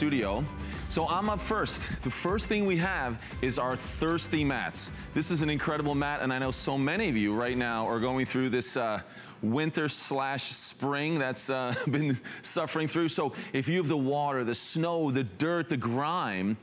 Studio. So I'm up first. The first thing we have is our Thirsty Mats. This is an incredible mat, and I know so many of you right now are going through this winter / spring that's been suffering through. So if you have the water, the snow, the dirt, the grime,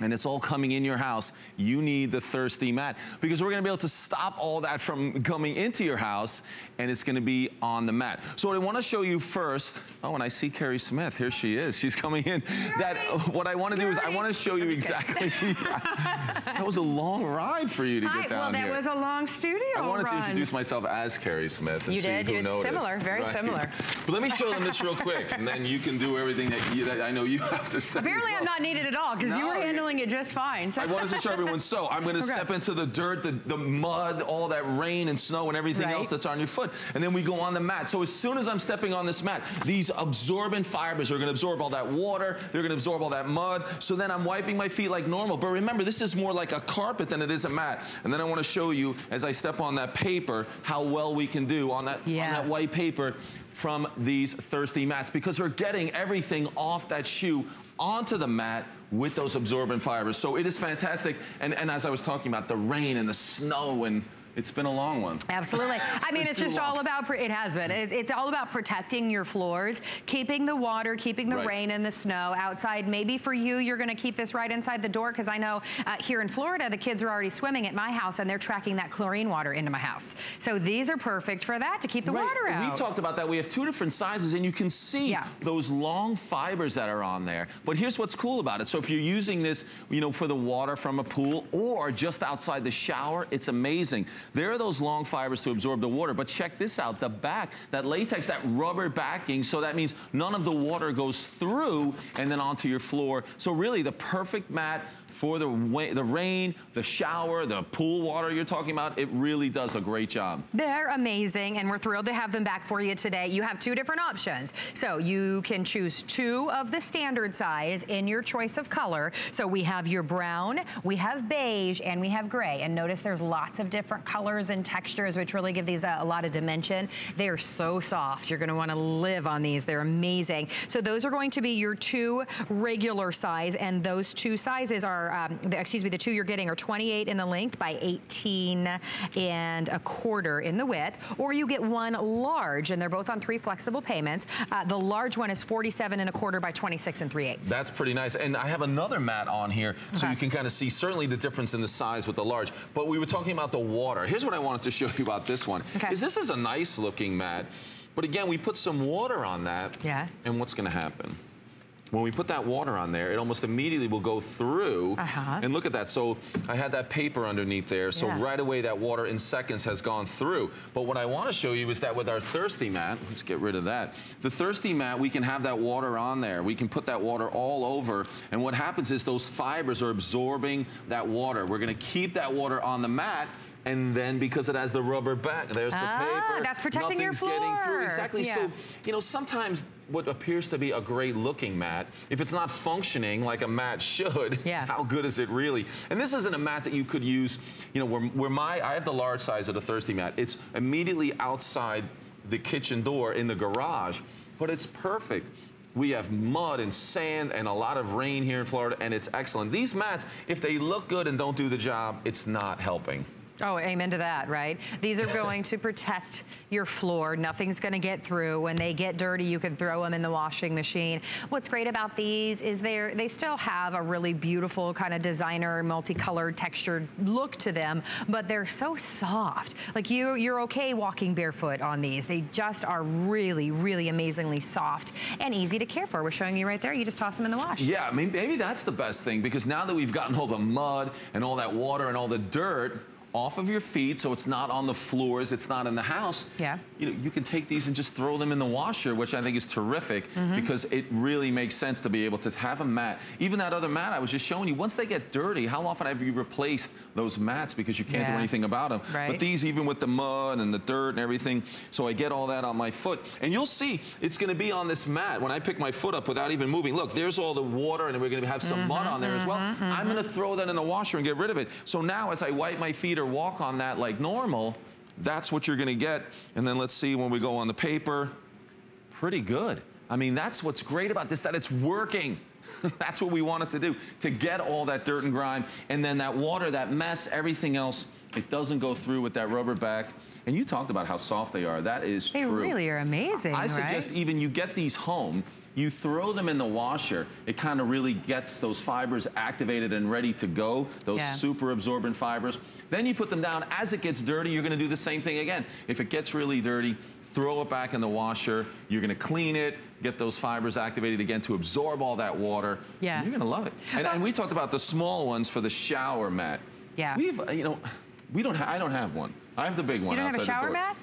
and it's all coming in your house, you need the Thirsty Mat, because we're gonna be able to stop all that from coming into your house, and it's gonna be on the mat. So what I wanna show you first, oh, and I see Carrie Smith, here she is, she's coming in. Right. What I wanna do is I wanna show you exactly, that was a long ride for you to get down here. Well, that was a long studio run. I wanted to introduce myself as Carrie Smith and see who noticed. Similar, very similar. But let me show them this real quick, and then you can do everything that I know you have to say. Apparently I'm not needed at all, because you were handling it just fine. I wanted to show everyone, so I'm going to step into the dirt, the mud, all that rain and snow and everything else that's on your foot, and then we go on the mat. So as soon as I'm stepping on this mat, these absorbent fibers are going to absorb all that water, they're going to absorb all that mud, so then I'm wiping my feet like normal. But remember, this is more like a carpet than it is a mat. And then I want to show you, as I step on that paper, how well we can do on that white paper from these Thirsty Mats, because we're getting everything off that shoe onto the mat with those absorbent fibers. So it is fantastic. And as I was talking about, the rain and the snow, and it's been a long one. Absolutely. I mean, it's just all about, it has been, it's all about protecting your floors, keeping the water, keeping the rain and the snow outside. Maybe for you, you're gonna keep this right inside the door, because I know here in Florida, the kids are already swimming at my house, and they're tracking that chlorine water into my house. So these are perfect for that, to keep the water out. We talked about that. We have two different sizes, and you can see those long fibers that are on there. But here's what's cool about it. So if you're using this, you know, for the water from a pool or just outside the shower, it's amazing. There are those long fibers to absorb the water, but check this out, the back, that latex, that rubber backing, so that means none of the water goes through and then onto your floor. So really the perfect mat for the rain, the shower, the pool water you're talking about. It really does a great job. They're amazing, and we're thrilled to have them back for you today. You have two different options. So you can choose two of the standard size in your choice of color. So we have your brown, we have beige, and we have gray. And notice there's lots of different colors and textures, which really give these a lot of dimension. They are so soft. You're gonna wanna live on these. They're amazing. So those are going to be your two regular size, and those two sizes are the two you're getting are 28 in the length by 18¼ in the width, or you get one large, and they're both on 3 flexible payments. The large one is 47¼ by 26⅜. That's pretty nice. And I have another mat on here, so you can kind of see certainly the difference in the size with the large. But we were talking about the water. Here's what I wanted to show you about this one. Is this is a nice looking mat, but again, we put some water on that. And what's going to happen? When we put that water on there, it almost immediately will go through. And look at that. So I had that paper underneath there. So right away, that water in seconds has gone through. But what I want to show you is that with our Thirsty Mat, let's get rid of that. The Thirsty Mat, we can have that water on there. We can put that water all over. And what happens is those fibers are absorbing that water. We're going to keep that water on the mat. And then because it has the rubber back, there's the paper. That's protecting your floor. Nothing's getting through. Exactly. So, you know, sometimes what appears to be a great looking mat, if it's not functioning like a mat should, how good is it really? And this isn't a mat that you could use, you know, I have the large size of the Thirsty Mat. It's immediately outside the kitchen door in the garage, but it's perfect. We have mud and sand and a lot of rain here in Florida, and it's excellent. These mats, if they look good and don't do the job, it's not helping. Oh, amen to that, right? These are going to protect your floor. Nothing's going to get through. When they get dirty, you can throw them in the washing machine. What's great about these is they still have a really beautiful kind of designer, multicolored, textured look to them, but they're so soft. Like you're okay walking barefoot on these. They just are really, really amazingly soft and easy to care for. We're showing you right there. You just toss them in the wash. Yeah, I mean, maybe that's the best thing, because now that we've gotten all the mud and all that water and all the dirt off of your feet, so it's not on the floors, it's not in the house, you know, you can take these and just throw them in the washer, which I think is terrific, because it really makes sense to be able to have a mat. Even that other mat I was just showing you, once they get dirty, how often have you replaced those mats, because you can't do anything about them. But these, even with the mud and the dirt and everything, so I get all that on my foot. And you'll see, it's gonna be on this mat. When I pick my foot up without even moving, look, there's all the water, and we're gonna have some mud on there as well. I'm gonna throw that in the washer and get rid of it. So now, as I wipe my feet or walk on that like normal, that's what you're gonna get. And then let's see when we go on the paper. Pretty good. I mean, that's what's great about this, that it's working. That's what we want it to do, to get all that dirt and grime, and then that water, that mess, everything else, it doesn't go through with that rubber back. And you talked about how soft they are. That is true. They really are amazing, I suggest, right? Even you get these home, you throw them in the washer, it kind of really gets those fibers activated and ready to go, those super absorbent fibers. Then you put them down. As it gets dirty, you're gonna do the same thing again. If it gets really dirty, throw it back in the washer. You're gonna clean it, get those fibers activated again to absorb all that water. Yeah. You're gonna love it. And we talked about the small ones for the shower mat. Yeah. We've, you know, I don't have one. I have the big one outside the door. You don't have a shower mat?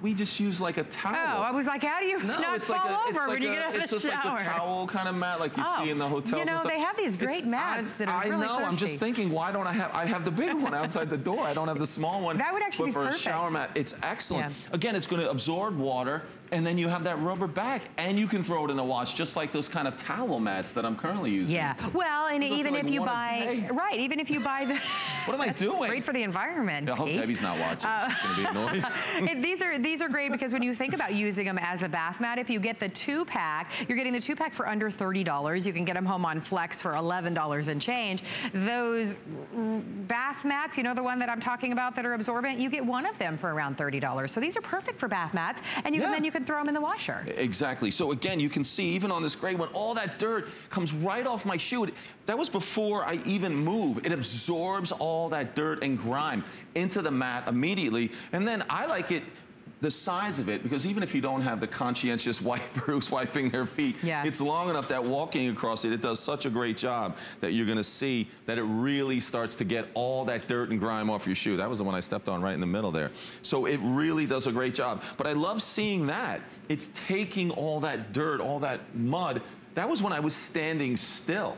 We just use like a towel. Oh, I was like, how do you not fall over when you get out of the shower? It's just like the towel kind of mat like you see in the hotels. You know, they have these great mats that are really flashy. I know, I'm just thinking, why don't I have the big one outside the door. I don't have the small one. That would actually be perfect. But for a shower mat, it's excellent. Yeah. Again, it's going to absorb water, and then you have that rubber back, and you can throw it in the wash, just like those kind of towel mats that I'm currently using. Yeah, well, and even if you buy, right, even if you buy the... What am I doing? Great for the environment. I hope Debbie's not watching. She's going to be annoyed. These are great because when you think about using them as a bath mat, if you get the two-pack, you're getting the two-pack for under $30. You can get them home on Flex for $11 and change. Those bath mats, you know the one that I'm talking about that are absorbent, you get one of them for around $30. So these are perfect for bath mats, and you, then you can throw them in the washer. Exactly. So again, you can see even on this gray one, all that dirt comes right off my shoe. That was before I even move. It absorbs all that dirt and grime into the mat immediately. And then I like it, the size of it, because even if you don't have the conscientious wipers wiping their feet, it's long enough that walking across it, it does such a great job that you're gonna see that it really starts to get all that dirt and grime off your shoe. That was the one I stepped on right in the middle there. So it really does a great job. But I love seeing that. It's taking all that dirt, all that mud. That was when I was standing still,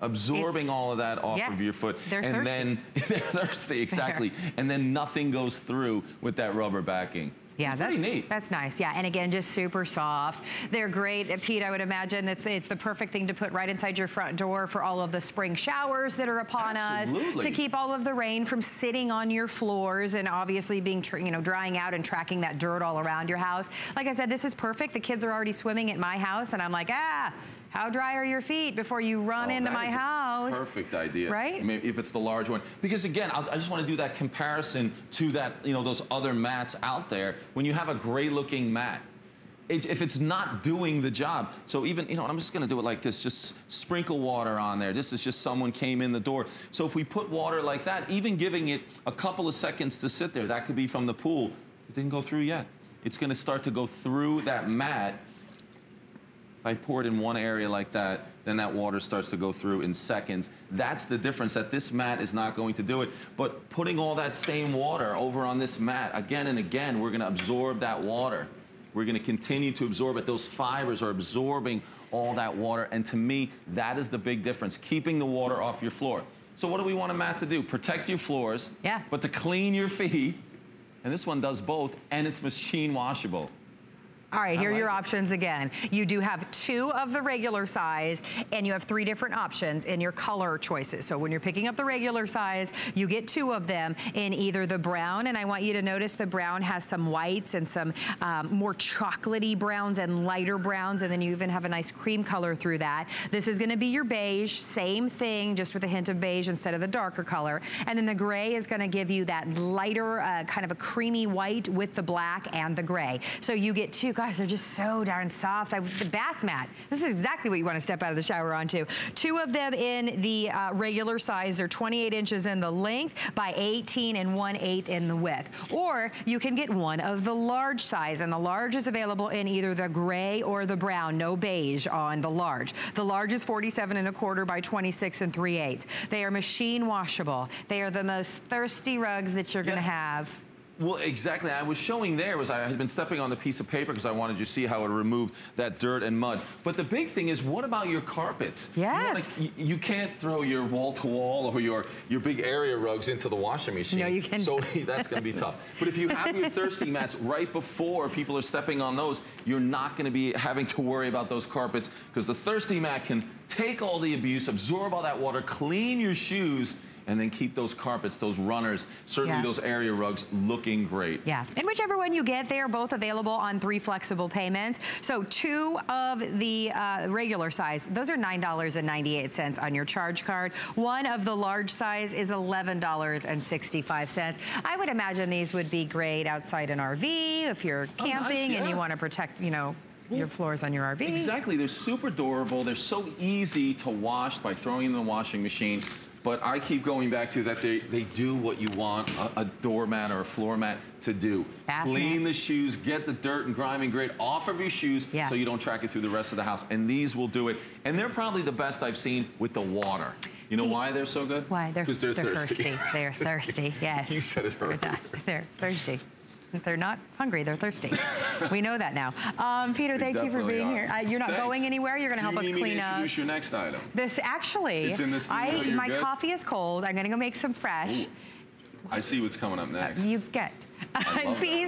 absorbing all of that off of your foot. They're thirsty. Then, they're thirsty, exactly. And then nothing goes through with that rubber backing. Yeah, that's pretty neat. That's nice. Yeah, and again, just super soft. They're great, Pete. I would imagine it's the perfect thing to put right inside your front door for all of the spring showers that are upon us, to keep all of the rain from sitting on your floors and obviously being drying out and tracking that dirt all around your house. Like I said, this is perfect. The kids are already swimming at my house, and I'm like, how dry are your feet before you run into my house? Perfect idea, right? I mean, if it's the large one, because again, I just want to do that comparison to that, you know, those other mats out there. When you have a gray-looking mat, if it's not doing the job, so even, you know, I'm just going to do it like this. Just sprinkle water on there. This is just someone came in the door. So if we put water like that, even giving it a couple of seconds to sit there, that could be from the pool. It didn't go through yet. It's going to start to go through that mat. If I pour it in one area like that, then that water starts to go through in seconds. That's the difference, that this mat is not going to do it. But putting all that same water over on this mat, again and again, we're gonna absorb that water. We're gonna continue to absorb it. Those fibers are absorbing all that water. And to me, that is the big difference, keeping the water off your floor. So what do we want a mat to do? Protect your floors, but to clean your feet. And this one does both, and it's machine washable. All right, here are your options again. You do have two of the regular size, and you have three different options in your color choices. So when you're picking up the regular size, you get two of them in either the brown, and I want you to notice the brown has some whites and some more chocolatey browns and lighter browns, and then you even have a nice cream color through that. This is gonna be your beige, same thing, just with a hint of beige instead of the darker color. And then the gray is gonna give you that lighter, kind of a creamy white with the black and the gray. So you get two. Gosh, they're just so darn soft. The bath mat, this is exactly what you want to step out of the shower onto. Two of them in the regular size. They're 28 inches in the length by 18 and 1/8 in the width. Or you can get one of the large size, and the large is available in either the gray or the brown, no beige on the large. The large is 47¼ by 26 and 3/8. They are machine washable. They are the most thirsty rugs that you're going to have. Well, exactly. I was showing there was I had been stepping on the piece of paper because I wanted you to see how it removed that dirt and mud. But the big thing is, what about your carpets? Yes. You know, like, you can't throw your wall-to-wall or your big area rugs into the washing machine. No, you can't. So that's going to be tough. But if you have your thirsty mats right before people are stepping on those, you're not going to be having to worry about those carpets because the thirsty mat can take all the abuse, absorb all that water, clean your shoes, and then keep those carpets, those runners, certainly those area rugs looking great. Yeah, and whichever one you get, they are both available on 3 flexible payments. So 2 of the regular size, those are $9.98 on your charge card. One of the large size is $11.65. I would imagine these would be great outside an RV if you're camping and you want to protect, you know, your floors on your RV. Exactly, they're super durable. They're so easy to wash by throwing in the washing machine. But I keep going back to that they do what you want a doormat or a floor mat to do. Clean the shoes, get the dirt and grime and grit off of your shoes so you don't track it through the rest of the house. And these will do it. And they're probably the best I've seen with the water. You know why they're so good? Why? Because they're thirsty. They're thirsty, yes. You said it earlier. They're thirsty. They're not hungry, they're thirsty. We know that now. Peter, thank you for being here. You're not going anywhere. You're gonna help us clean up. Introduce your next item. This actually, it's in this studio. My coffee is cold. I'm gonna go make some fresh. Ooh. I see what's coming up next. He's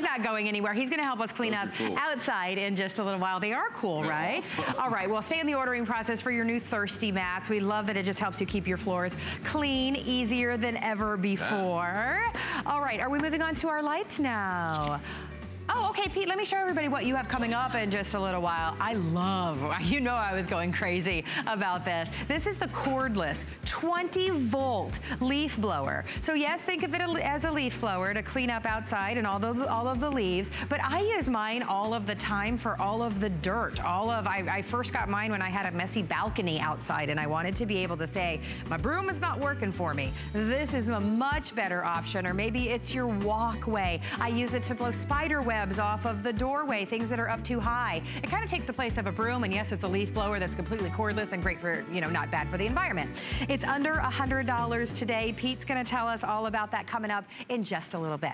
not going anywhere. He's going to help us clean up outside in just a little while. They are cool, right? Awesome. All right, well, stay in the ordering process for your new Thirsty Mats. We love that it just helps you keep your floors clean, easier than ever before. All right, are we moving on to our lights now? Oh, okay, Pete, let me show everybody what you have coming up in just a little while. I love, you know I was going crazy about this. This is the cordless 20-volt leaf blower. So yes, think of it as a leaf blower to clean up outside and all of the leaves, but I use mine all of the time for all of the dirt. I first got mine when I had a messy balcony outside and I wanted to be able to say, my broom is not working for me. This is a much better option, or maybe it's your walkway. I use it to blow spider webs off of the doorway, things that are up too high. It kind of takes the place of a broom, and yes, it's a leaf blower that's completely cordless and great for, you know, not bad for the environment. It's under $100 today. Pete's gonna tell us all about that coming up in just a little bit.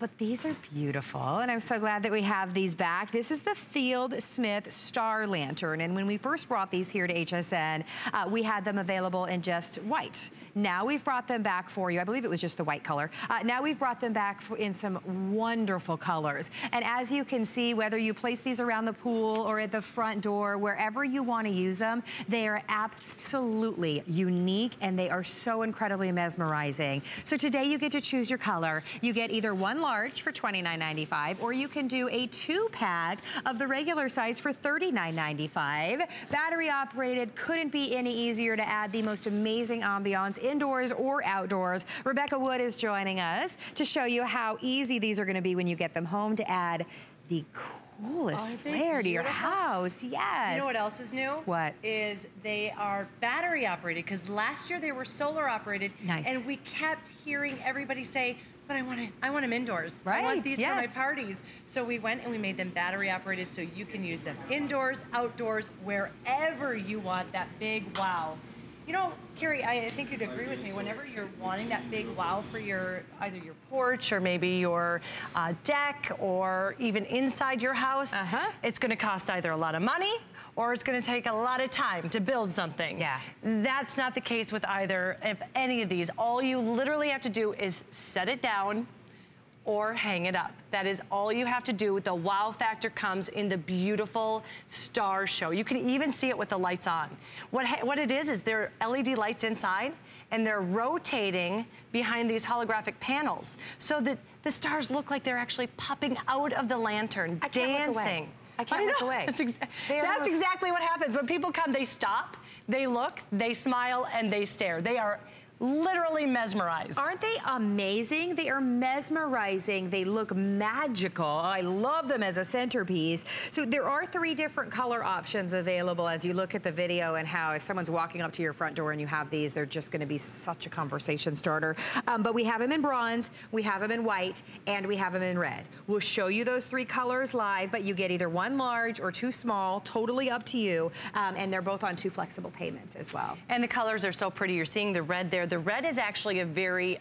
But these are beautiful, and I'm so glad that we have these back. This is the Field Smith Star Lantern, and when we first brought these here to HSN, we had them available in just white. Now we've brought them back for you. I believe it was just the white color. Now we've brought them back in some wonderful colors. And as you can see, whether you place these around the pool or at the front door, wherever you want to use them, they are absolutely unique, and they are so incredibly mesmerizing. So today you get to choose your color. You get either one large for $29.95, or you can do a 2-pack of the regular size for $39.95. Battery operated, couldn't be any easier to add the most amazing ambiance indoors or outdoors. Rebecca Wood is joining us to show you how easy these are going to be when you get them home to add the coolest flair to your house. Yes. You know what else is new? What? Is they are battery operated, because last year they were solar operated. Nice. And we kept hearing everybody say, but I want them indoors. Right. I want these for my parties. So we went and we made them battery operated, so you can use them indoors, outdoors, wherever you want that big wow. You know, Carrie, I think you'd agree with me. Whenever you're wanting that big wow for your either your porch or maybe your deck or even inside your house, it's going to cost either a lot of money or it's going to take a lot of time to build something. Yeah. That's not the case with either of any of these. All you literally have to do is set it down or hang it up. That is all you have to do. The wow factor comes in the beautiful star show. You can even see it with the lights on. What it is there are LED lights inside, and they're rotating behind these holographic panels so that the stars look like they're actually popping out of the lantern, dancing. I can't look away. That's exactly what happens. When people come, they stop, they look, they smile, and they stare. They are literally mesmerized. Aren't they amazing? They are mesmerizing. They look magical. I love them as a centerpiece. So there are 3 different color options available as you look at the video, and how if someone's walking up to your front door and you have these, they're just going to be such a conversation starter. But we have them in bronze, we have them in white, and we have them in red. We'll show you those 3 colors live, but you get either 1 large or 2 small, totally up to you. And they're both on 2 flexible payments as well. And the colors are so pretty. You're seeing the red there. The red is actually a very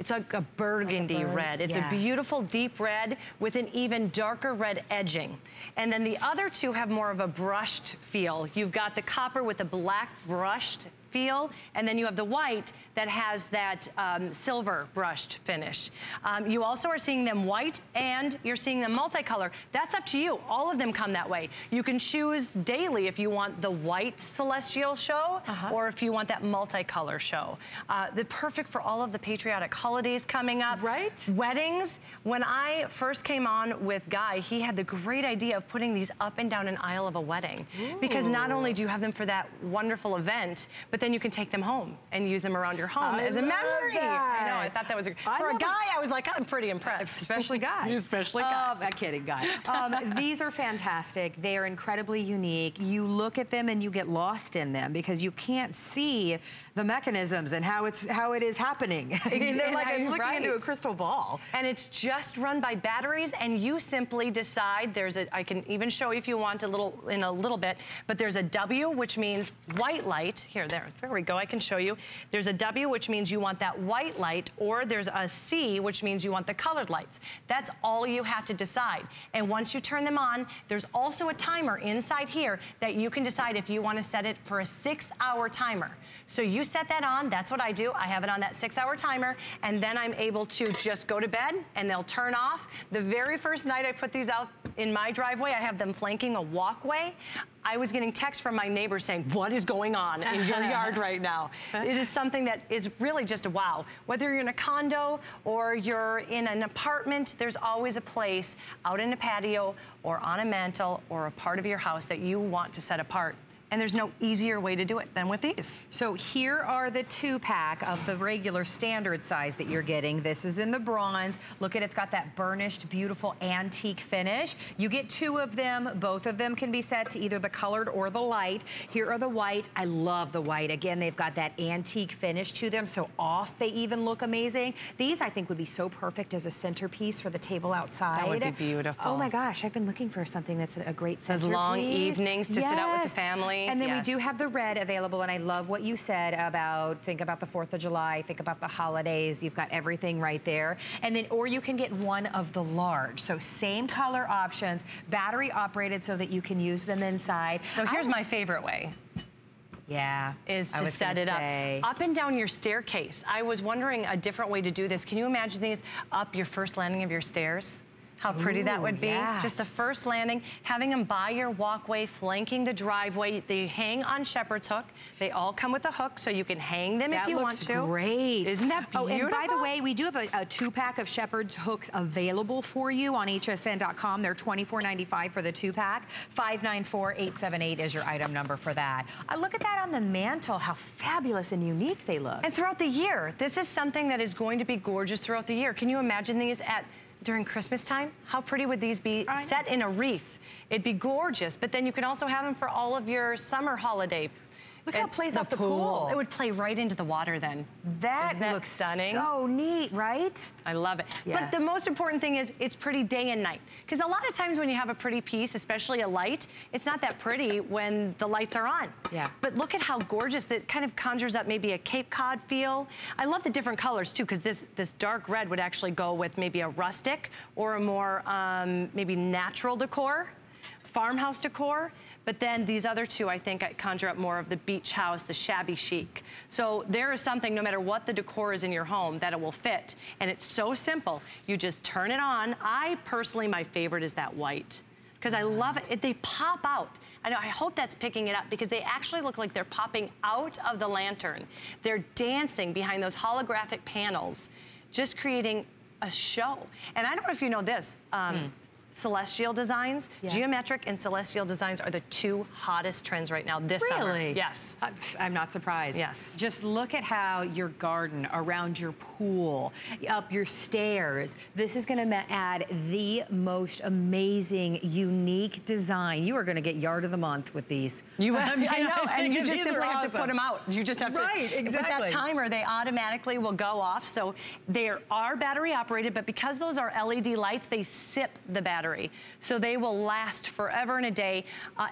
It's like a burgundy red. It's a beautiful deep red with an even darker red edging. And then the other two have more of a brushed feel. You've got the copper with a black brushed feel, and then you have the white that has that silver brushed finish. You also are seeing them white and you're seeing them multicolor. That's up to you. All of them come that way. You can choose daily if you want the white celestial show or if you want that multicolor show. They're perfect for all of the patriotic holidays coming up. Right? Weddings. When I first came on with Guy, he had the great idea of putting these up and down an aisle of a wedding. Ooh. Because not only do you have them for that wonderful event, but then you can take them home and use them around your home as a memory. That. I know, I thought that was a, for a guy, I was like, I'm pretty impressed. Especially Guy. Especially Guy. I'm kidding, Guy. These are fantastic. They are incredibly unique. You look at them and you get lost in them because you can't see the mechanisms and how it is happening. I mean, they're like looking into a crystal ball. And it's just run by batteries, and you simply decide. There's a, I can even show you if you want in a little bit, but there's a W, which means white light. Here, there we go, I can show you. There's a W, which means you want that white light, or there's a C, which means you want the colored lights. That's all you have to decide. And once you turn them on, there's also a timer inside here that you can decide if you want to set it for a 6-hour timer. So you set that on, that's what I do. I have it on that 6-hour timer, and then I'm able to just go to bed and they'll turn off. The very first night I put these out in my driveway, I have them flanking a walkway. I was getting texts from my neighbors saying, what is going on in your yard right now? It is something that is really just a wow. Whether you're in a condo or you're in an apartment, there's always a place out in a patio or on a mantle or a part of your house that you want to set apart. And there's no easier way to do it than with these. So here are the 2-pack of the regular standard size that you're getting. This is in the bronze. Look at it, it's got that burnished, beautiful antique finish. You get 2 of them. Both of them can be set to either the colored or the light. Here are the white. I love the white. Again, they've got that antique finish to them, so off they even look amazing. These, I think, would be so perfect as a centerpiece for the table outside. That would be beautiful. Oh my gosh, I've been looking for something that's a great centerpiece. Those long evenings to sit out with the family. And then we do have the red available, and I love what you said about, think about the 4th of July, think about the holidays, you've got everything right there. And then, or you can get one of the large. So same color options, battery operated so that you can use them inside. So here's my favorite way. Yeah, is to set it up and down your staircase. I was wondering a different way to do this. Can you imagine these up your first landing of your stairs? How pretty that would be. Yes. Just the first landing, having them by your walkway, flanking the driveway. They hang on shepherd's hook. They all come with a hook, so you can hang them if you want to. That looks great. Isn't that beautiful? Oh, and by the way, we do have a 2-pack of shepherd's hooks available for you on hsn.com. They're $24.95 for the 2-pack. $594,878 is your item number for that. Look at that on the mantle, how fabulous and unique they look. And throughout the year, this is something that is going to be gorgeous throughout the year. Can you imagine these at... during Christmas time? How pretty would these be set in a wreath? It'd be gorgeous, but then you can also have them for all of your summer holiday. Look how it plays off the pool. It would play right into the water then. That looks stunning. So neat, right? I love it. Yeah. But the most important thing is it's pretty day and night. Because a lot of times when you have a pretty piece, especially a light, it's not that pretty when the lights are on. Yeah. But look at how gorgeous that kind of conjures up maybe a Cape Cod feel. I love the different colors too, because this dark red would actually go with maybe a rustic or a more maybe natural decor, farmhouse decor. But then these other two, I think, conjure up more of the beach house, the shabby chic. So there is something, no matter what the decor is in your home, that it will fit. And it's so simple. You just turn it on. I personally, my favorite is that white, because I love it. They pop out. I know, I hope that's picking it up, because they actually look like they're popping out of the lantern. They're dancing behind those holographic panels, just creating a show. And I don't know if you know this. Celestial designs, geometric and celestial designs are the 2 hottest trends right now this summer. Really? Yes. I'm not surprised. Yes. Just look at how your garden, around your pool, up your stairs, this is going to add the most amazing, unique design. You are going to get yard of the month with these. You have, I know, and you just simply have to put them out. You just have to. Right, exactly. With that timer, they automatically will go off. So they are battery operated, but because those are LED lights, they sip the battery. So they will last forever and a day.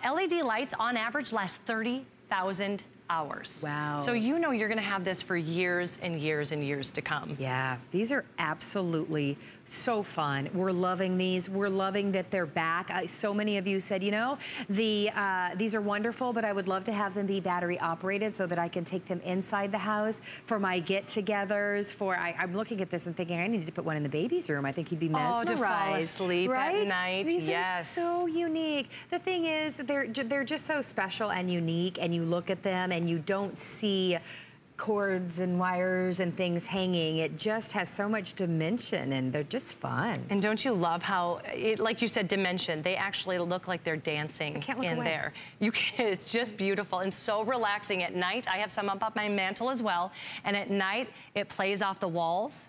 LED lights on average last 30,000 hours. Wow. So you know you're gonna have this for years and years and years to come. Yeah, these are absolutely so fun. We're loving these. We're loving that they're back. So many of you said, you know, these are wonderful, but I would love to have them be battery operated so that I can take them inside the house for my get-togethers, for, I'm looking at this and thinking, I need to put one in the baby's room. I think he'd be mesmerized. Oh, to fall asleep at night, these yes. These are so unique. The thing is, they're just so special and unique, and you look at them and you don't see cords and wires and things hanging. It just has so much dimension, and they're just fun. And don't you love how, like you said, dimension, they actually look like they're dancing in away. There. You can, it's just beautiful and so relaxing. At night, I have some up my mantle as well, and at night, it plays off the walls.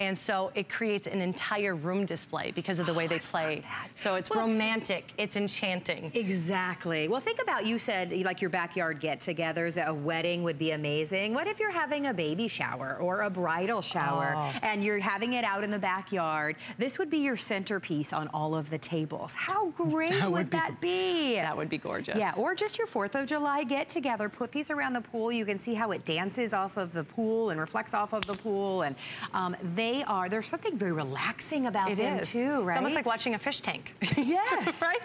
And so it creates an entire room display because of the way they play. So it's romantic, it's enchanting. Exactly. Well, think about, you said like your backyard get-togethers, a wedding would be amazing. What if you're having a baby shower or a bridal shower and you're having it out in the backyard? This would be your centerpiece on all of the tables. How great would that be? That would be gorgeous. Yeah, or just your 4th of July get-together. Put these around the pool. You can see how it dances off of the pool and reflects off of the pool. And there's something very relaxing about them too, right? It's almost like watching a fish tank. Yes. Right?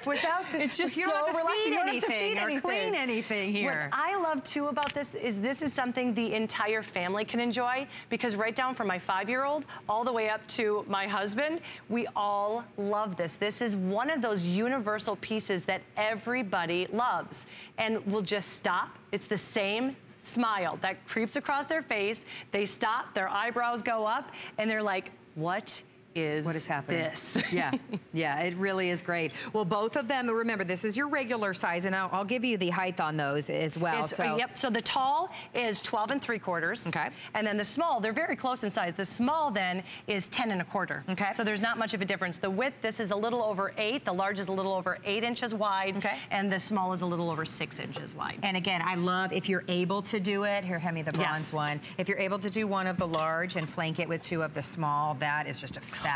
It's just so relaxing. You don't have to feed anything or clean anything here. What I love too about this is something the entire family can enjoy, because right down from my 5-year-old all the way up to my husband, we all love this. This is one of those universal pieces that everybody loves and will just stop. It's the same smile that creeps across their face. They stop, their eyebrows go up, and they're like, what is happening? This. Yeah, yeah, it really is great. Well, both of them, remember, this is your regular size, and I'll give you the height on those as well. Yep, so the tall is 12 3/4. Okay. And then the small, they're very close in size. The small then is 10 1/4. Okay. So there's not much of a difference. The width, this is a little over 8. The large is a little over 8 inches wide. Okay. And the small is a little over 6 inches wide. And again, I love, if you're able to do it, here, hand me the bronze one. If you're able to do one of the large and flank it with 2 of the small, that is just a fabulous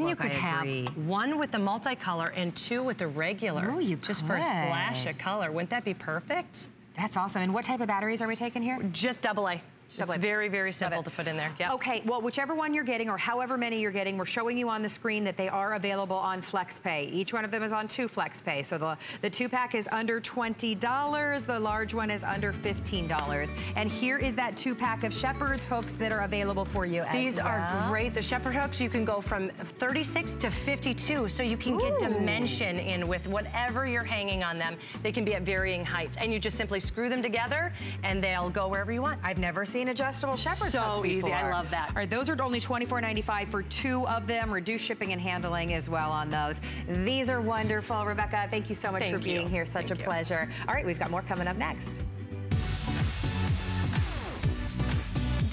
look. You could have 1 with the multicolor and 2 with the regular. Oh, you just could. For a splash of color. Wouldn't that be perfect? That's awesome. And what type of batteries are we taking here? Just AA. It's very, very simple to put in there. Yep. Okay, well, whichever one you're getting or however many you're getting, we're showing you on the screen that they are available on FlexPay. Each one of them is on 2 FlexPay. So the 2-pack is under $20. The large one is under $15. And here is that 2-pack of shepherd's hooks that are available for you as well. These are great. The shepherd hooks, you can go from 36 to 52. So you can get dimension in with whatever you're hanging on them. They can be at varying heights. And you just simply screw them together and they'll go wherever you want. I've never seen adjustable shepherd's hooks before. Easy, I love that. All right, those are only $24.95 for 2 of them. Reduced shipping and handling as well on those. These are wonderful. Rebecca, thank you so much for being here. Such a pleasure. All right, we've got more coming up next.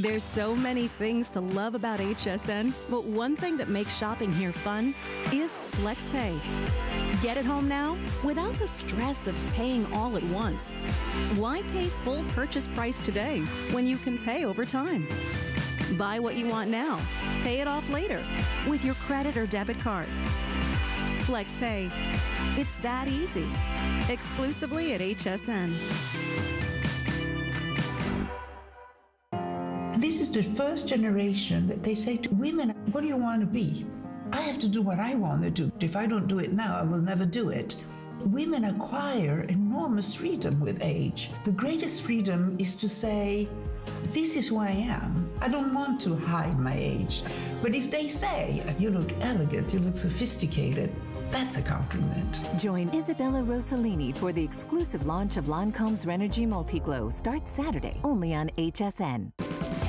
There's so many things to love about HSN, but one thing that makes shopping here fun is FlexPay. Get it home now without the stress of paying all at once. Why pay full purchase price today when you can pay over time? Buy what you want now, pay it off later with your credit or debit card. FlexPay, it's that easy. Exclusively at HSN. This is the first generation that they say to women, what do you want to be? I have to do what I want to do. If I don't do it now, I will never do it. Women acquire enormous freedom with age. The greatest freedom is to say, this is who I am. I don't want to hide my age. But if they say, you look elegant, you look sophisticated, that's a compliment. Join Isabella Rossellini for the exclusive launch of Lancome's Renogy Multiglow. Starts Saturday, only on HSN.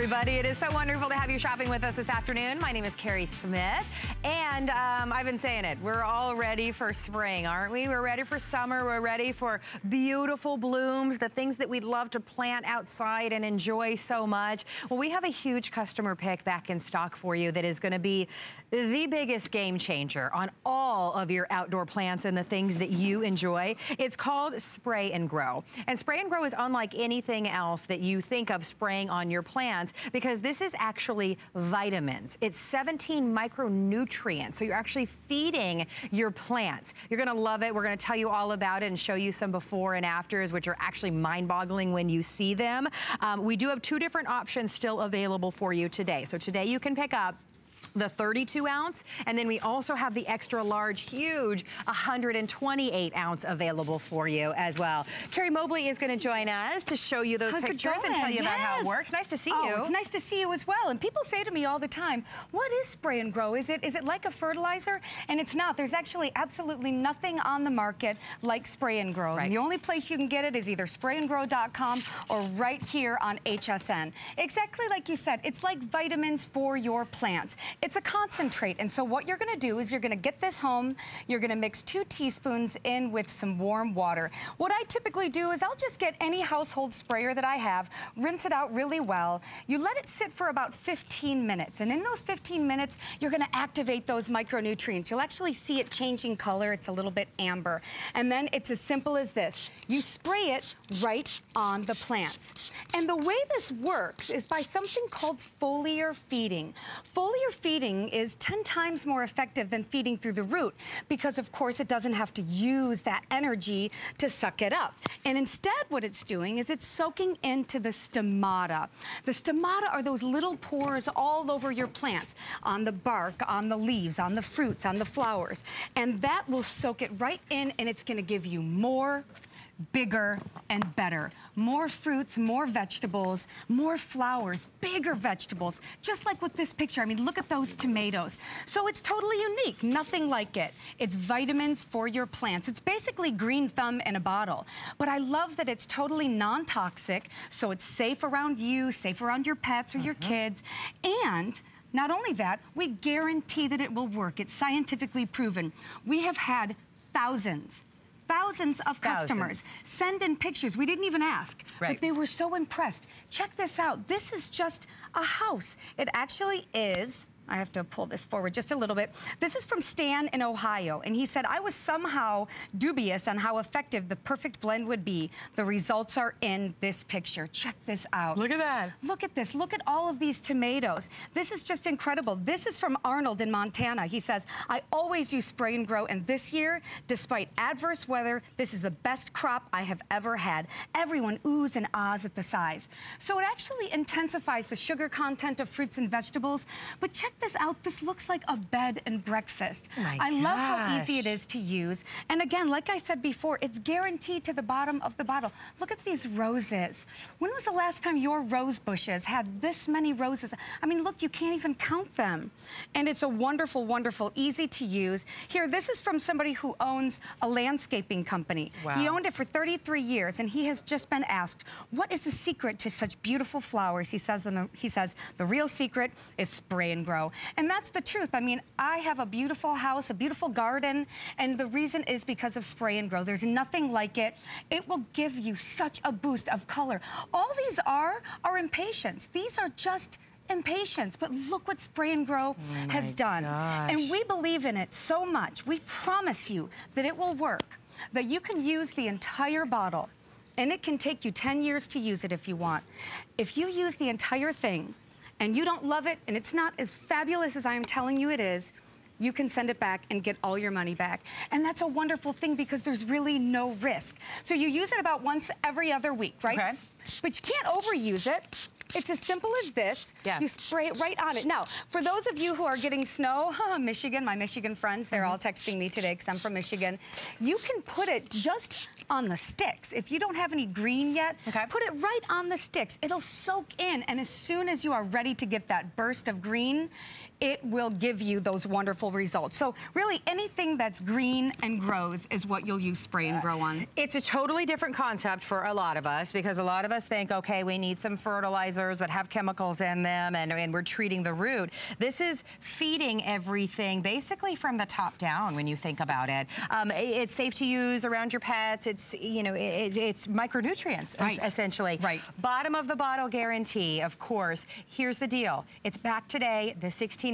Everybody. It is so wonderful to have you shopping with us this afternoon. My name is Carrie Smith, and I've been saying it. We're all ready for spring, aren't we? We're ready for summer. We're ready for beautiful blooms, the things that we love to plant outside and enjoy so much. Well, we have a huge customer pick back in stock for you that is going to be the biggest game changer on all of your outdoor plants and the things that you enjoy. It's called Spray and Grow. And Spray and Grow is unlike anything else that you think of spraying on your plants, because this is actually vitamins. It's 17 micronutrients, so you're actually feeding your plants. You're gonna love it. We're gonna tell you all about it and show you some before and afters, which are actually mind-boggling when you see them. We do have two different options still available for you today. So today you can pick up the 32 ounce, and then we also have the extra large, huge 128 ounce available for you as well. Carrie Mobley is going to join us to show you those pictures and tell you about how it works. Nice to see you. It's nice to see you as well. And people say to me all the time, what is Spray and Grow? Is it like a fertilizer? And it's not. There's actually absolutely nothing on the market like Spray and Grow. Right. And the only place you can get it is either sprayandgrow.com or right here on HSN. Exactly like you said, it's like vitamins for your plants. It's a concentrate, and so what you're going to do is you're going to get this home, you're going to mix 2 teaspoons in with some warm water. What I typically do is I'll just get any household sprayer that I have, rinse it out really well. You let it sit for about 15 minutes, and in those 15 minutes, you're going to activate those micronutrients. You'll actually see it changing color. It's a little bit amber, and then it's as simple as this. You spray it right on the plants, and the way this works is by something called foliar feeding. Foliar feeding is 10 times more effective than feeding through the root because, of course, it doesn't have to use that energy to suck it up. And instead, what it's doing is it's soaking into the stomata. The stomata are those little pores all over your plants, on the bark, on the leaves, on the fruits, on the flowers. And that will soak it right in, and it's going to give you more, bigger, and better. More fruits, more vegetables, more flowers, bigger vegetables, just like with this picture. I mean, look at those tomatoes. So it's totally unique, nothing like it. It's vitamins for your plants. It's basically green thumb in a bottle. But I love that it's totally non-toxic, so it's safe around you, safe around your pets or your kids, and not only that, we guarantee that it will work. It's scientifically proven. We have had thousands of customers send in pictures. We didn't even ask, but they were so impressed. Check this out. This is just a house. It actually is. I have to pull this forward just a little bit. This is from Stan in Ohio, and he said, I was somehow dubious on how effective the perfect blend would be. The results are in this picture. Check this out. Look at that. Look at this. Look at all of these tomatoes. This is just incredible. This is from Arnold in Montana. He says, I always use Spray and Grow, and this year, despite adverse weather, this is the best crop I have ever had. Everyone oohs and ahs at the size. So it actually intensifies the sugar content of fruits and vegetables, but check this out. This looks like a bed and breakfast. I love how easy it is to use. And again, like I said before, it's guaranteed to the bottom of the bottle. Look at these roses. When was the last time your rose bushes had this many roses? I mean, look, you can't even count them. And it's a wonderful, wonderful, easy to use. Here, this is from somebody who owns a landscaping company. Wow. He owned it for 33 years, and he has just been asked, what is the secret to such beautiful flowers? He says, the real secret is Spray and Grow. And that's the truth. I mean, I have a beautiful house, a beautiful garden, and the reason is because of Spray and Grow. There's nothing like it. It will give you such a boost of color. All these are impatiens. These are just impatiens, but look what Spray and Grow has done. And we believe in it so much. We promise you that it will work, that you can use the entire bottle, and it can take you 10 years to use it if you want. If you use the entire thing, and you don't love it, and it's not as fabulous as I am telling you it is, you can send it back and get all your money back. And that's a wonderful thing because there's really no risk. So you use it about once every other week, right? Okay. But you can't overuse it. It's as simple as this. Yeah. You spray it right on it. Now, for those of you who are getting snow, Michigan, my Michigan friends, they're all texting me today because I'm from Michigan. You can put it just on the sticks. If you don't have any green yet, put it right on the sticks. It'll soak in, and as soon as you are ready to get that burst of green, it will give you those wonderful results. So really anything that's green and grows is what you'll use Spray and Grow on. It's a totally different concept for a lot of us, because a lot of us think, okay, we need some fertilizers that have chemicals in them, and we're treating the root. This is feeding everything basically from the top down when you think about it. It's safe to use around your pets. It's, you know, it's micronutrients essentially. Right. Bottom of the bottle guarantee, of course. Here's the deal. It's back today. The 16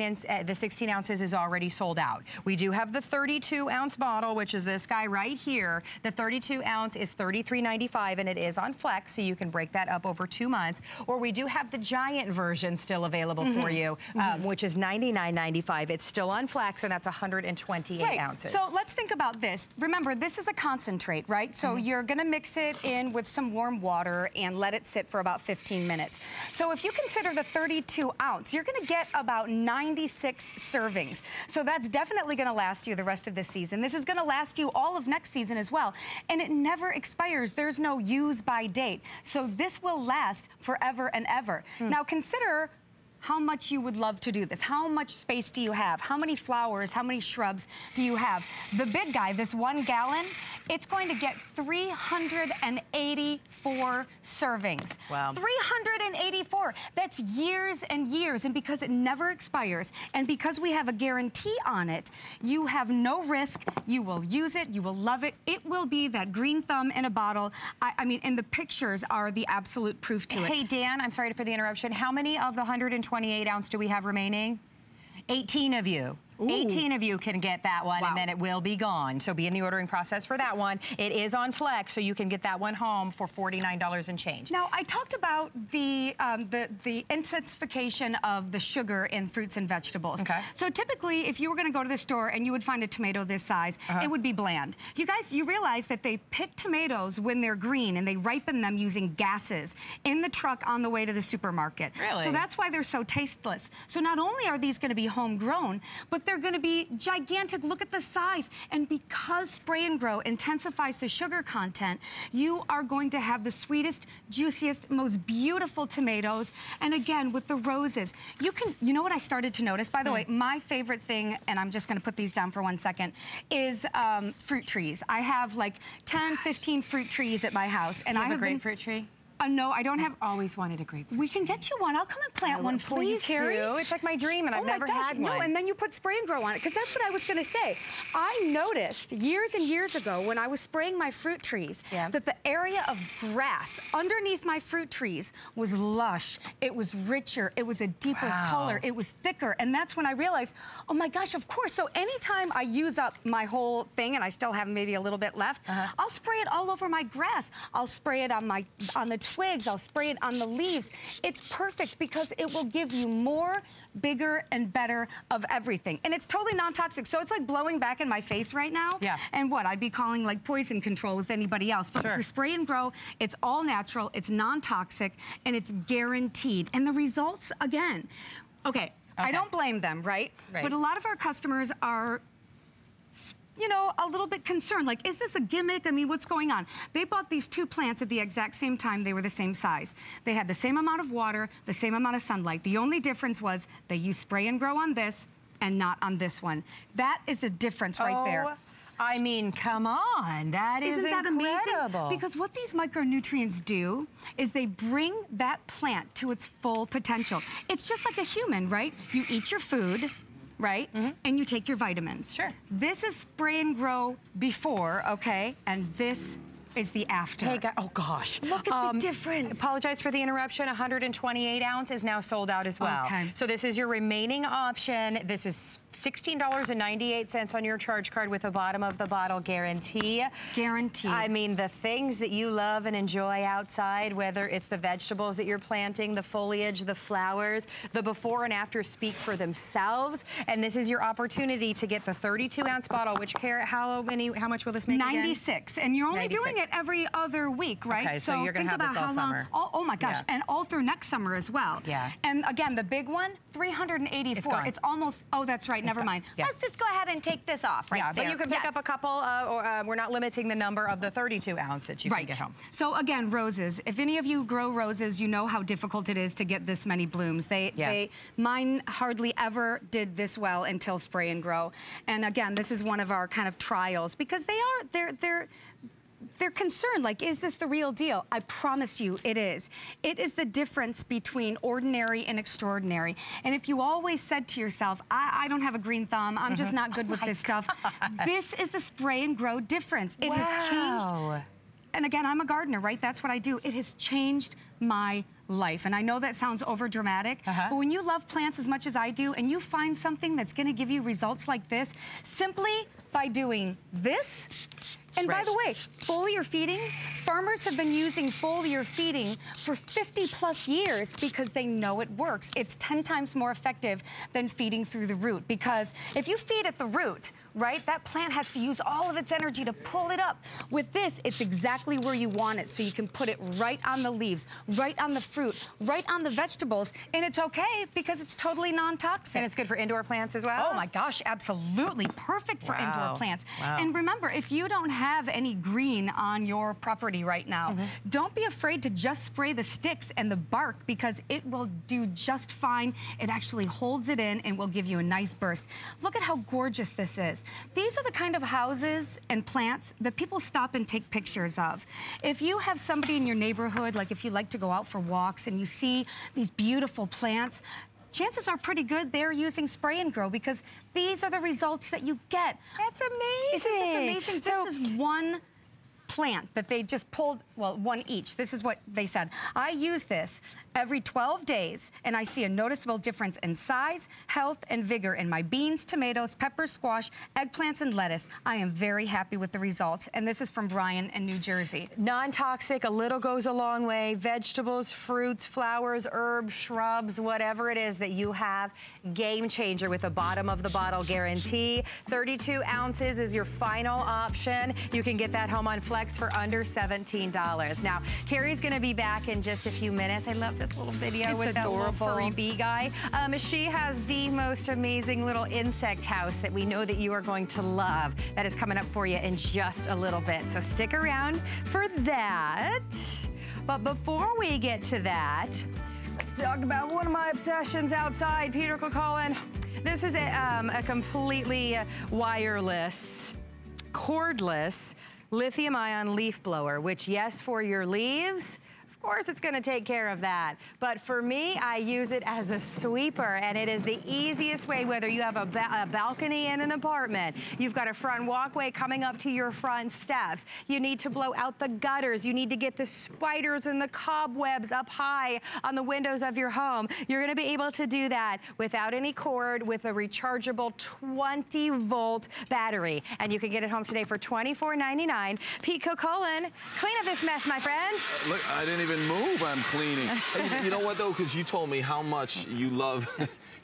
ounces is already sold out. We do have the 32 ounce bottle, which is this guy right here. The 32 ounce is $33.95, and it is on Flex, so you can break that up over 2 months. Or we do have the giant version still available for you, which is $99.95. It's still on Flex, and that's 128 ounces. So let's think about this. Remember, this is a concentrate, right? So you're gonna mix it in with some warm water and let it sit for about 15 minutes. So if you consider the 32 ounce, you're gonna get about 96 servings. So that's definitely going to last you the rest of this season. This is going to last you all of next season as well. And it never expires. There's no use by date. So this will last forever and ever. Now consider how much you would love to do this. How much space do you have? How many flowers, how many shrubs do you have? The big guy, this 1 gallon, it's going to get 384 servings. Wow. 384. That's years and years. And because it never expires, and because we have a guarantee on it, you have no risk. You will use it. You will love it. It will be that green thumb in a bottle. I mean, and the pictures are the absolute proof to it. Hey, Dan, I'm sorry for the interruption. How many of the 128 ounce do we have remaining? 18 of you. Ooh. 18 of you can get that one, and then it will be gone. So be in the ordering process for that one. It is on Flex, so you can get that one home for $49 and change. Now, I talked about the intensification of the sugar in fruits and vegetables. So typically, if you were going to go to the store and you would find a tomato this size, it would be bland. You guys, you realize that they pick tomatoes when they're green, and they ripen them using gases in the truck on the way to the supermarket. Really? So that's why they're so tasteless. So not only are these going to be homegrown, but they're going to be gigantic. Look at the size. And because Spray and Grow intensifies the sugar content, you are going to have the sweetest, juiciest, most beautiful tomatoes. And again, with the roses, you can, you know what I started to notice? By the way, my favorite thing, and I'm just going to put these down for 1 second, is fruit trees. I have like 10, 15 fruit trees at my house. And I have a grapefruit tree? No, I don't have. I've always wanted a grapefruit. We can get you one. I'll come and plant one for you, Carrie. It's like my dream, and I've never had one. No, and then you put Spray and Grow on it, because that's what I was going to say. I noticed years and years ago when I was spraying my fruit trees that the area of grass underneath my fruit trees was lush. It was richer. It was a deeper color. It was thicker. And that's when I realized, oh my gosh, of course. So anytime I use up my whole thing, and I still have maybe a little bit left, I'll spray it all over my grass. I'll spray it on the twigs, I'll spray it on the leaves. It's perfect because it will give you more, bigger, and better of everything. And it's totally non-toxic, so it's like blowing back in my face right now. And what, I'd be calling like poison control with anybody else. But for Spray and Grow, it's all natural, it's non-toxic, and it's guaranteed. And the results, again, I don't blame them, right? But a lot of our customers are, you know, a little bit concerned, like, is this a gimmick? I mean, what's going on? They bought these two plants at the exact same time. They were the same size. They had the same amount of water, the same amount of sunlight. The only difference was they used Spray and Grow on this and not on this one. That is the difference right there. I mean, come on, that is incredible. Isn't that amazing? Because what these micronutrients do is they bring that plant to its full potential. It's just like a human, right? You eat your food, right? And you take your vitamins. This is Spray and Grow before, and this is the after. Hey, oh gosh. Look at the difference. Apologize for the interruption. 128 ounce is now sold out as well. So this is your remaining option. This is $16.98 on your charge card with a bottom of the bottle guarantee. Guaranteed. I mean, the things that you love and enjoy outside, whether it's the vegetables that you're planting, the foliage, the flowers, the before and after speak for themselves. And this is your opportunity to get the 32-ounce bottle, which, Carrie, how much will this make? 96. Again? And you're only 96. Doing it every other week, right? Okay, so you're going to have this all summer. Oh my gosh. Yeah. And all through next summer as well. Yeah. And again, the big one, 384. It's almost, oh, that's right. Never mind. Yeah. Let's just go ahead and take this off right there. But you can pick up a couple, we're not limiting the number of the 32-ounce that you can get home. So again, roses. If any of you grow roses, you know how difficult it is to get this many blooms. Mine hardly ever did this well until Spray and Grow. And again, this is one of our kind of trials because they are, they're concerned, like, is this the real deal? I promise you, it is. It is the difference between ordinary and extraordinary. And if you always said to yourself, I don't have a green thumb, I'm just not good with this stuff, this is the Spray and Grow difference. It has changed. And again, I'm a gardener, right? That's what I do. It has changed my life. And I know that sounds over dramatic, but when you love plants as much as I do, and you find something that's gonna give you results like this, simply by doing this, and by the way, foliar feeding, farmers have been using foliar feeding for 50 plus years because they know it works. It's 10 times more effective than feeding through the root, because if you feed at the root, right, that plant has to use all of its energy to pull it up. With this, it's exactly where you want it, so you can put it right on the leaves, right on the fruit, right on the vegetables, and it's okay because it's totally non-toxic. And it's good for indoor plants as well? Oh my gosh, absolutely. Perfect for indoor plants. And remember, if you don't have any green on your property right now, don't be afraid to just spray the sticks and the bark, because it will do just fine. It actually holds it in and will give you a nice burst. Look at how gorgeous this is. These are the kind of houses and plants that people stop and take pictures of. If you have somebody in your neighborhood, like if you like to go out for walks and you see these beautiful plants, chances are pretty good they're using Spray and Grow, because these are the results that you get. That's amazing. Isn't this amazing? So this is one plant that they just pulled, well, one each. This is what they said. I use this every 12 days, and I see a noticeable difference in size, health, and vigor in my beans, tomatoes, peppers, squash, eggplants, and lettuce. I am very happy with the results. And this is from Brian in New Jersey. Non-toxic, a little goes a long way. Vegetables, fruits, flowers, herbs, shrubs, whatever it is that you have, game changer with a bottom of the bottle guarantee. 32 ounces is your final option. You can get that home on for under $17. Now, Carrie's gonna be back in just a few minutes. I love this little video with adorable. That little furry bee guy. She has the most amazing little insect house that we know that you are going to love. That is coming up for you in just a little bit. So stick around for that. But before we get to that, let's talk about one of my obsessions outside, Peter Kilcullen. This is a completely wireless, cordless, lithium-ion leaf blower, which, yes, for your leaves, of course it's gonna take care of that. But for me, I use it as a sweeper, and it is the easiest way, whether you have a balcony in an apartment, you've got a front walkway coming up to your front steps, you need to blow out the gutters, you need to get the spiders and the cobwebs up high on the windows of your home. You're gonna be able to do that without any cord, with a rechargeable 20-volt battery. And you can get it home today for $24.99. Pete Kilcullen, clean up this mess, my friend. Look, I didn't even move, I'm cleaning. You know what though, because you told me how much you love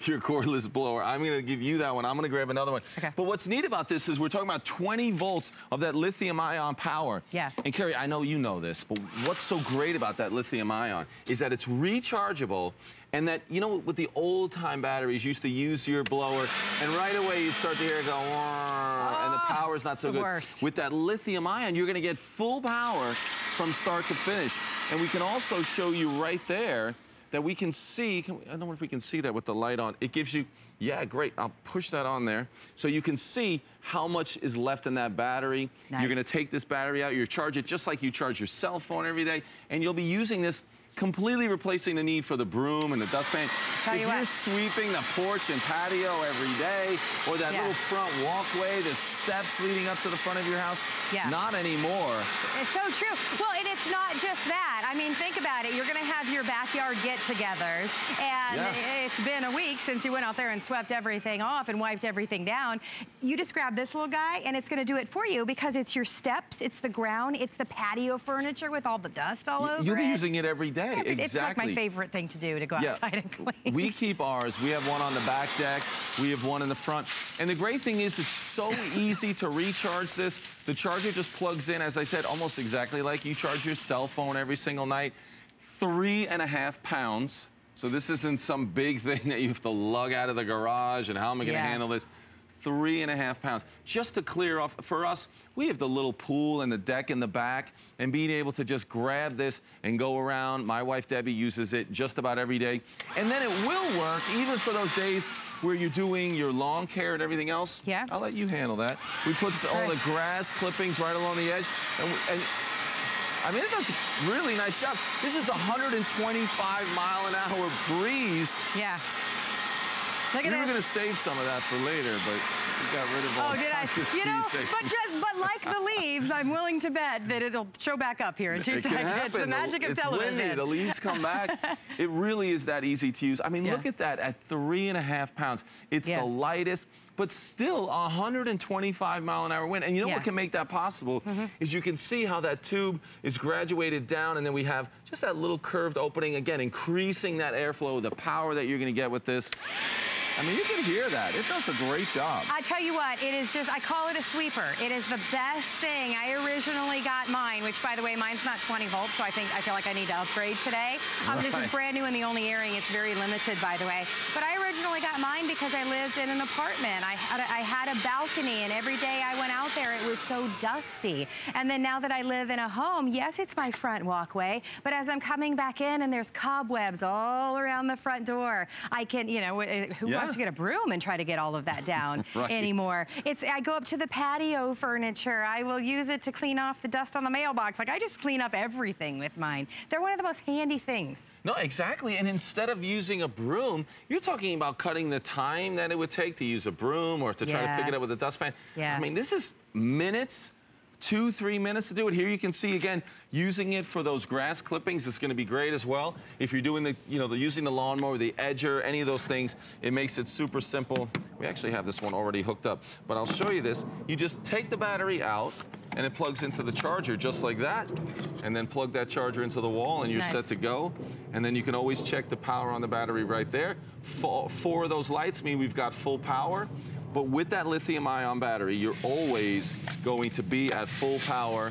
your cordless blower. I'm gonna give you that one, I'm gonna grab another one. Okay. But what's neat about this is we're talking about 20 volts of that lithium ion power. Yeah. And Carrie, I know you know this, but what's so great about that lithium ion is that it's rechargeable, and that, you know, with the old time batteries, you used to use your blower and right away you start to hear it go, and the power's not so good. Worst. With that lithium ion, you're gonna get full power from start to finish. And we can also show you right there that we can see, I don't know if we can see that with the light on. It gives you, yeah, great, I'll push that on there. So you can see how much is left in that battery. Nice. You're gonna take this battery out, you charge it just like you charge your cell phone every day, and you'll be using this completely replacing the need for the broom and the dustpan. If you're sweeping the porch and patio every day, or that little front walkway, the steps leading up to the front of your house, not anymore. It's so true. Well, and it's not just that. I mean, think about it. You're going to have your backyard get-togethers, and it's been a week since you went out there and swept everything off and wiped everything down. You just grab this little guy, and it's going to do it for you because it's your steps, it's the ground, it's the patio furniture with all the dust all over it. You'll be using it every day. Exactly. It's like my favorite thing to do, to go outside and clean. We keep ours. We have one on the back deck. We have one in the front. And the great thing is it's so easy to recharge this. The charger just plugs in, as I said, almost exactly like you charge your cell phone every single night. 3.5 pounds. So this isn't some big thing that you have to lug out of the garage and how am I going to handle this? 3.5 pounds. Just to clear off, for us, we have the little pool and the deck in the back, and being able to just grab this and go around. My wife, Debbie, uses it just about every day. And then it will work even for those days where you're doing your lawn care and everything else. Yeah. I'll let you handle that. We put all the grass clippings right along the edge. And I mean, it does a really nice job. This is 125-mile-an-hour breeze. Yeah. Look at this. We were going to save some of that for later, but we got rid of all the conscious teasing. But like the leaves, I'm willing to bet that it'll show back up here in 2 seconds. It's the magic of television. It's windy. The leaves come back. It really is that easy to use. I mean, look at that at 3.5 pounds. It's the lightest, but still 125-mile-an-hour wind. And you know what can make that possible is you can see how that tube is graduated down, and then we have just that little curved opening, again, increasing that airflow, the power that you're going to get with this. I mean, you can hear that. It does a great job. I tell you what, it is just, I call it a sweeper. It is the best thing. I originally got mine, which, by the way, mine's not 20 volts, so I feel like I need to upgrade today. This is brand new in the only airing. It's very limited, by the way. But I originally got mine because I lived in an apartment. I had a balcony, and every day I went out there, it was so dusty. And then now that I live in a home, yes, it's my front walkway, but as I'm coming back in and there's cobwebs all around the front door, I can, you know, who wants to get a broom and try to get all of that down anymore. I go up to the patio furniture. I will use it to clean off the dust on the mailbox. Like, I just clean up everything with mine. They're one of the most handy things. No, exactly. And instead of using a broom, you're talking about cutting the time that it would take to use a broom or to try to pick it up with a dustpan. I mean, this is minutes, 2-3 minutes to do it. Here you can see, again, using it for those grass clippings is going to be great as well. If you're doing the, you know, using the lawnmower, the edger, any of those things, it makes it super simple. We actually have this one already hooked up, but I'll show you this. You just take the battery out, and it plugs into the charger just like that, and then plug that charger into the wall, and you're set to go. And then you can always check the power on the battery right there. Four of those lights mean we've got full power. But with that lithium-ion battery, you're always going to be at full power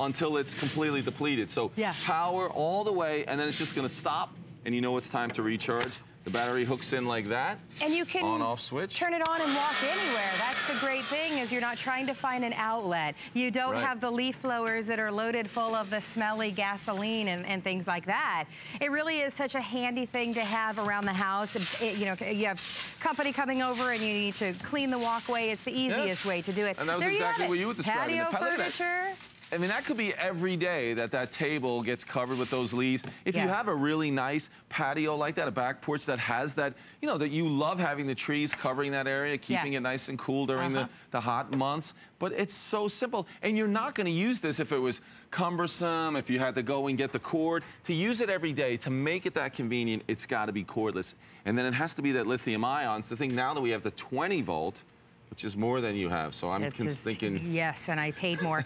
until it's completely depleted. So power all the way, and then it's just going to stop, and you know it's time to recharge. The battery hooks in like that. And you can on-off switch. Turn it on and walk anywhere. That's the great thing, is you're not trying to find an outlet. You don't have the leaf blowers that are loaded full of the smelly gasoline and things like that. It really is such a handy thing to have around the house. You know, you have company coming over and you need to clean the walkway. It's the easiest way to do it. And that was exactly what you were describing. Patio furniture. I mean, that could be every day that that table gets covered with those leaves. If you have a really nice patio like that, a back porch that has that, you know, that you love having the trees covering that area, keeping it nice and cool during the hot months. But it's so simple. And you're not going to use this if it was cumbersome, if you had to go and get the cord. To use it every day, to make it that convenient, it's got to be cordless. And then it has to be that lithium ion. It's the thing now that we have the 20 volt. Which is more than you have, so I'm thinking... Yes, and I paid more.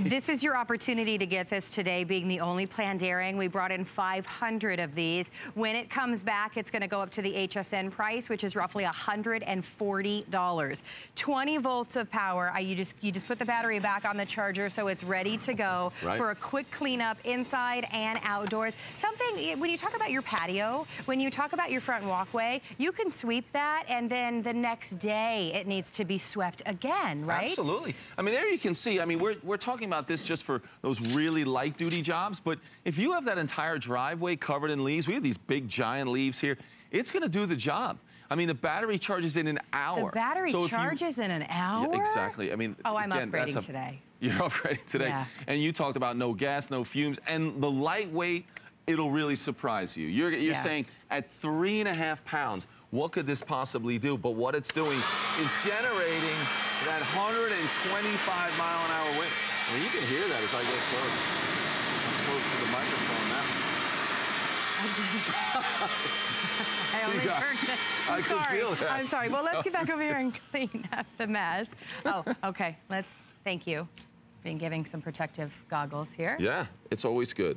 This is your opportunity to get this today, being the only planned airing. We brought in 500 of these. When it comes back, it's going to go up to the HSN price, which is roughly $140. 20 volts of power. You just put the battery back on the charger, so it's ready to go for a quick cleanup inside and outdoors. Something, when you talk about your patio, when you talk about your front walkway, you can sweep that, and then the next day, it needs to be swept again, right? Absolutely. I mean, there you can see. I mean, we're talking about this just for those really light-duty jobs, but if you have that entire driveway covered in leaves, we have these big, giant leaves here, it's going to do the job. I mean, the battery charges in an hour. The battery charges in an hour? Yeah, exactly. I mean, oh, I'm upgrading today. You're upgrading today. Yeah. And you talked about no gas, no fumes, and the lightweight it'll really surprise you. You're saying at 3.5 pounds, what could this possibly do? But what it's doing is generating that 125 mile an hour wind. I mean, you can hear that as I get close. I'm close to the microphone now. I only heard that. I'm sorry. Can feel that. I'm sorry. Well, let's get back over here and clean up the mess. Oh, okay. Let's. Thank you. Been giving some protective goggles here. Yeah, it's always good.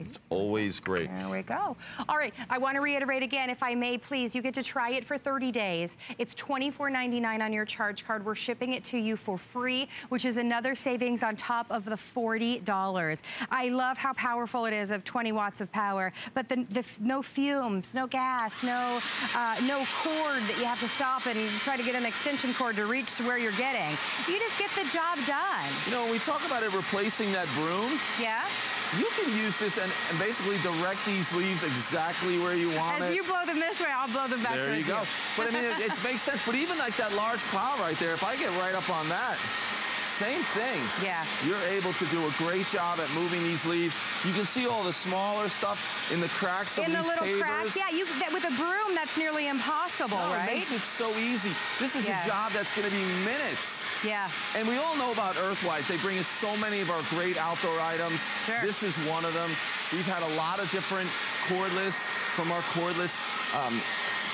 It's always great. There we go. All right, I want to reiterate again, if I may, please, you get to try it for 30 days. It's $24.99 on your charge card. We're shipping it to you for free, which is another savings on top of the $40. I love how powerful it is, of 20 watts of power, but the no fumes, no gas, no cord that you have to stop and try to get an extension cord to reach to where you're getting. You just get the job done. You know, we talk about it replacing that broom. Yeah. You can use this and basically direct these leaves exactly where you want it. As you blow them this way, I'll blow them back. There you go. But I mean, it makes sense. But even like that large pile right there, if I get right up on that, same thing. Yeah. You're able to do a great job at moving these leaves. You can see all the smaller stuff in the cracks of these pavers. In the little cracks, yeah. With a broom, that's nearly impossible, right? It makes it so easy. This is a job that's going to be minutes. Yeah. And we all know about Earthwise. They bring us so many of our great outdoor items. Sure. This is one of them. We've had a lot of different cordless, from our cordless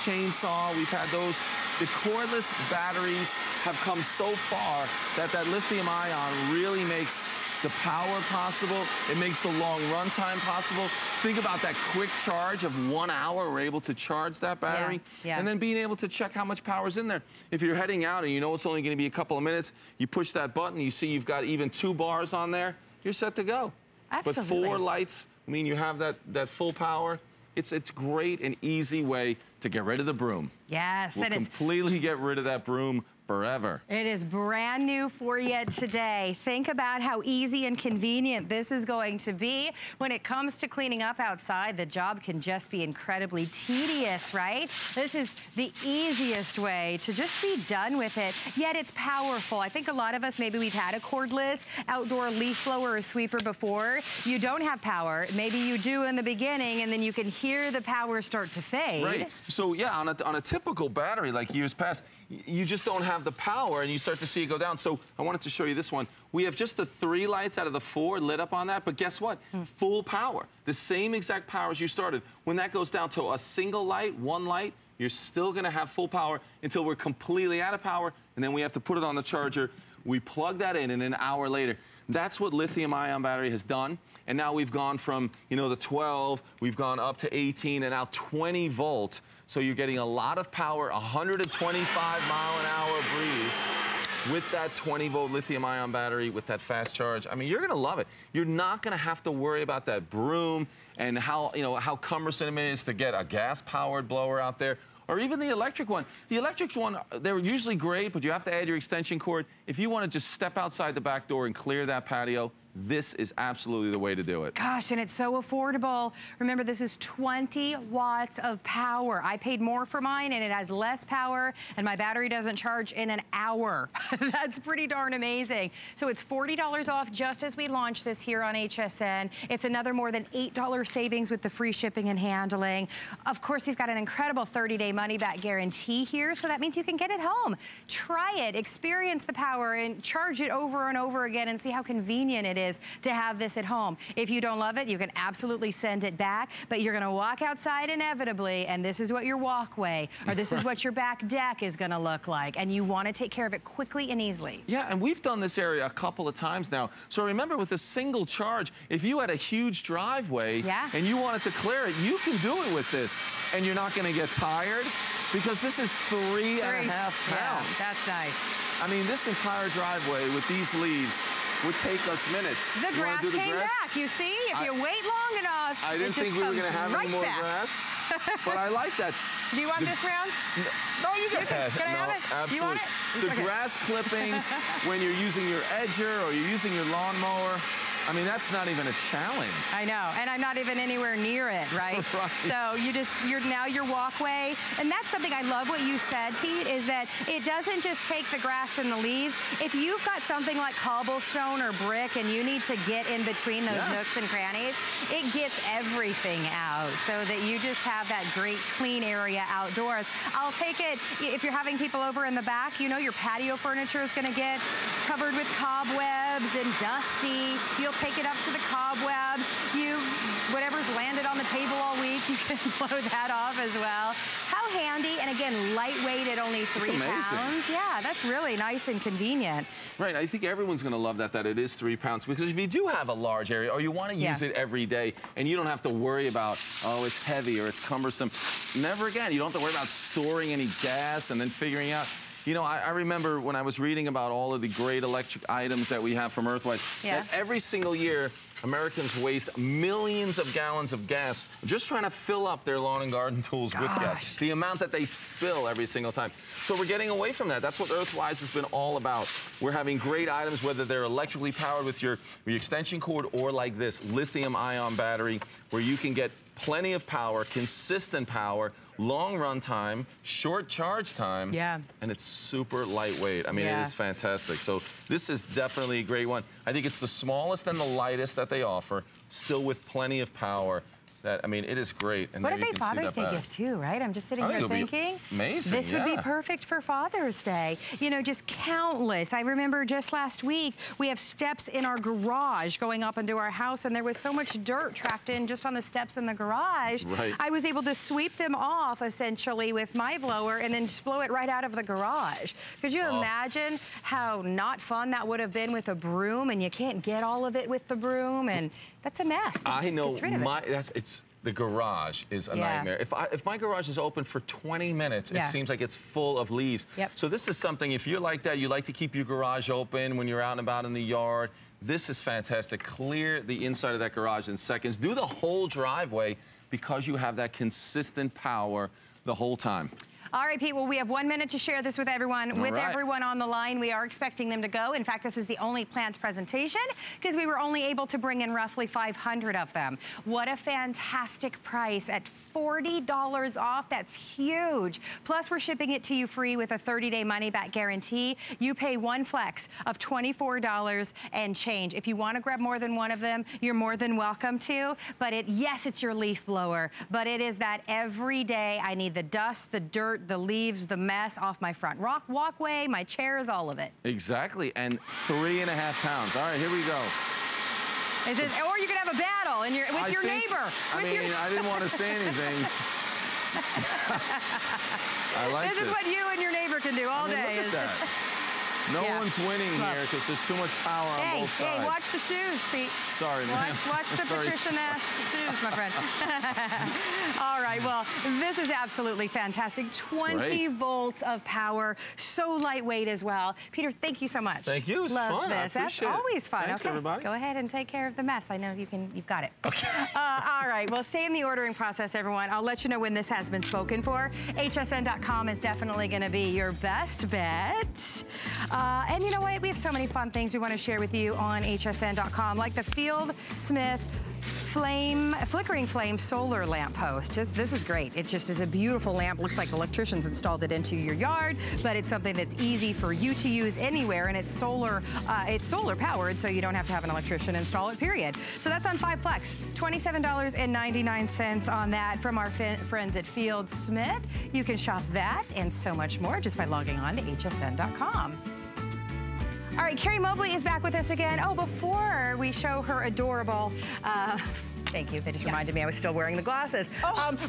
chainsaw. We've had those. The cordless batteries have come so far that that lithium ion really makes the power possible. It makes the long run time possible. Think about that quick charge of 1 hour. We're able to charge that battery. Yeah. And then being able to check how much power's in there. If you're heading out and you know it's only gonna be a couple of minutes, you push that button, you see you've got even 2 bars on there, you're set to go. Absolutely. But 4 lights, I mean, you have that full power. It's great and easy way to get rid of the broom. Yes. We'll completely get rid of that broom forever. It is brand new for you today. Think about how easy and convenient this is going to be. When it comes to cleaning up outside, the job can just be incredibly tedious, right? This is the easiest way to just be done with it, yet it's powerful. I think a lot of us, maybe we've had a cordless outdoor leaf blower or sweeper before. You don't have power. Maybe you do in the beginning, and then you can hear the power start to fade. Right. So yeah, on a typical battery, like years past, you just don't have the power and you start to see it go down. So I wanted to show you this one. We have just the 3 lights out of the 4 lit up on that, but guess what? Full power. The same exact power as you started. When that goes down to a single light, 1 light, you're still gonna have full power until we're completely out of power, and then we have to put it on the charger. We plug that in and an hour later. That's what lithium ion battery has done. And now we've gone from, you know, the 12, we've gone up to 18 and now 20 volt. So you're getting a lot of power, 125 mile an hour breeze with that 20 volt lithium ion battery with that fast charge. I mean, you're gonna love it. You're not gonna have to worry about that broom and how, you know, how cumbersome it is to get a gas powered blower out there. Or even the electric one. The electric one, they're usually great, but you have to add your extension cord. If you want to just step outside the back door and clear that patio, this is absolutely the way to do it. Gosh, and it's so affordable. Remember, this is 20 watts of power. I paid more for mine, and it has less power, and my battery doesn't charge in an hour. That's pretty darn amazing. So it's $40 off just as we launch this here on HSN. It's another more than $8 savings with the free shipping and handling. Of course, you've got an incredible 30-day money-back guarantee here, so that means you can get it home. Try it, experience the power, and charge it over and over again and see how convenient it is to have this at home. If you don't love it, you can absolutely send it back, but you're gonna walk outside inevitably, and this is what your walkway, or this is what your back deck is gonna look like, and you wanna take care of it quickly and easily. Yeah, and we've done this area a couple of times now. So remember, with a single charge, if you had a huge driveway and you wanted to clear it, you can do it with this, and you're not gonna get tired, because this is three and a half pounds. Yeah, that's nice. I mean, this entire driveway with these leaves would take us minutes. The grass came back, you see? If you wait long enough, I didn't think we were gonna have any more grass, but I like that. Do you want this round? No, you can have it. Absolutely. The grass clippings, when you're using your edger or you're using your lawnmower, I mean, that's not even a challenge. I know, and I'm not even anywhere near it, right? Right. So you just, now your walkway, and that's something I love what you said, Pete, is that it doesn't just take the grass and the leaves. If you've got something like cobblestone or brick and you need to get in between those nooks and crannies, it gets everything out so that you just have that great clean area outdoors. I'll take it, if you're having people over in the back, you know your patio furniture is gonna get covered with cobwebs and dusty. You'll take it up to the cobwebs. Whatever's landed on the table all week, you can blow that off as well. How handy, and again, lightweight at only 3 pounds. Yeah, that's really nice and convenient. Right, I think everyone's gonna love that, that it is 3 pounds, because if you do have a large area or you wanna use it every day and you don't have to worry about, oh, it's heavy or it's cumbersome, never again. You don't have to worry about storing any gas and then figuring out. You know, I remember when I was reading about all of the great electric items that we have from Earthwise, that every single year, Americans waste millions of gallons of gas just trying to fill up their lawn and garden tools with gas. The amount that they spill every single time. So we're getting away from that. That's what Earthwise has been all about. We're having great items, whether they're electrically powered with your extension cord or like this, lithium ion battery, where you can get plenty of power, consistent power, long run time, short charge time, and it's super lightweight. I mean, it is fantastic. So this is definitely a great one. I think it's the smallest and the lightest that they offer, still with plenty of power. That, I mean, it is great. And what if they Father's Day gift too, right? I'm just sitting here thinking, amazing. This would be perfect for Father's Day. You know, just countless. I remember just last week, we have steps in our garage going up into our house, and there was so much dirt tracked in just on the steps in the garage. Right. I was able to sweep them off, essentially, with my blower, and then just blow it right out of the garage. Could you imagine how not fun that would have been with a broom, and you can't get all of it with the broom, and that's a mess. The garage is a nightmare. If my garage is open for 20 minutes, it seems like it's full of leaves. So this is something, if you're like that, you like to keep your garage open when you're out and about in the yard, this is fantastic. Clear the inside of that garage in seconds. Do the whole driveway because you have that consistent power the whole time. All right, Pete, well, we have 1 minute to share this with everyone. Everyone on the line, we are expecting them to go. In fact, this is the only planned presentation because we were only able to bring in roughly 500 of them. What a fantastic price at $40 off. That's huge. Plus, we're shipping it to you free with a 30-day money-back guarantee. You pay one flex of $24 and change. If you want to grab more than one of them, you're more than welcome to. But yes, it's your leaf blower, but it is that every day I need the dust, the dirt, the leaves, the mess off my front walkway, my chairs, all of it. Exactly, and 3.5 pounds. All right, here we go. Is it, or you can have a battle in your, with your neighbor. I didn't want to say anything. I like this. This is what you and your neighbor can do all day. Look at that. No one's winning here because there's too much power on both sides. Hey, watch the shoes, Pete. Sorry, man. Watch the Patricia Nash shoes, my friend. All right, well, this is absolutely fantastic. 20 volts of power, so lightweight as well. Peter, thank you so much. Thank you. It was fun. I appreciate it. That's always fun. Thanks, everybody. Go ahead and take care of the mess. I know you can. You've got it. Okay. All right. Well, stay in the ordering process, everyone. I'll let you know when this has been spoken for. hsn.com is definitely going to be your best bet. And you know what? We have so many fun things we want to share with you on hsn.com, like the Field Smith Flickering Flame Solar Lamp Post. This is great. It just is a beautiful lamp. Looks like electricians installed it into your yard, but it's something that's easy for you to use anywhere, and it's solar powered, so you don't have to have an electrician install it, period. So that's on 5 flex. $27.99 on that from our friends at Field Smith. You can shop that and so much more just by logging on to hsn.com. All right, Carrie Mobley is back with us again. Oh, before we show her adorable, thank you, they just reminded me I was still wearing the glasses.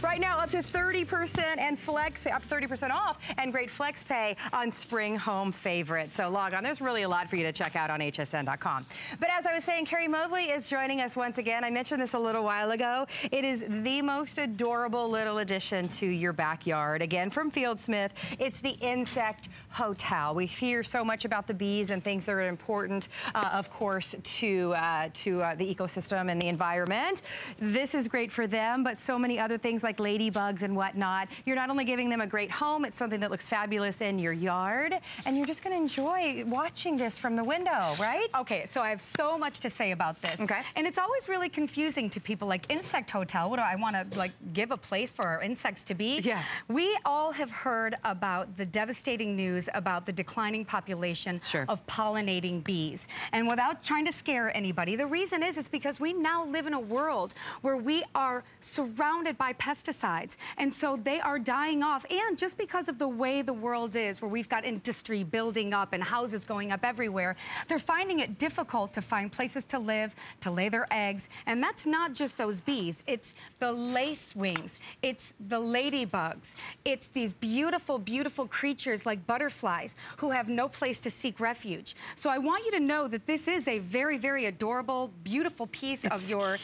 Right now, up to 30% and flex pay, up to 30% off and great flex pay on spring home favorites. So log on, there's really a lot for you to check out on hsn.com. But as I was saying, Carrie Mobley is joining us once again. I mentioned this a little while ago. It is the most adorable little addition to your backyard. Again, from Field Smith, it's the Insect Hotel. We hear so much about the bees and things that are important, of course, to the ecosystem and the environment. This is great for them, but so many other things like ladybugs and whatnot. You're not only giving them a great home, it's something that looks fabulous in your yard, and you're just gonna enjoy watching this from the window, right? Okay, so I have so much to say about this. Okay. And it's always really confusing to people, like Insect Hotel. What do I wanna like give a place for our insects to be? Yeah. We all have heard about the devastating news about the declining population of pollinating bees. And without trying to scare anybody, the reason is it's because we now live in a world where we are surrounded by pesticides. And so they are dying off. And just because of the way the world is, where we've got industry building up and houses going up everywhere, they're finding it difficult to find places to live, to lay their eggs. And that's not just those bees. It's the lacewings. It's the ladybugs. It's these beautiful, beautiful creatures like butterflies who have no place to seek refuge. So I want you to know that this is a very, very adorable, beautiful piece of your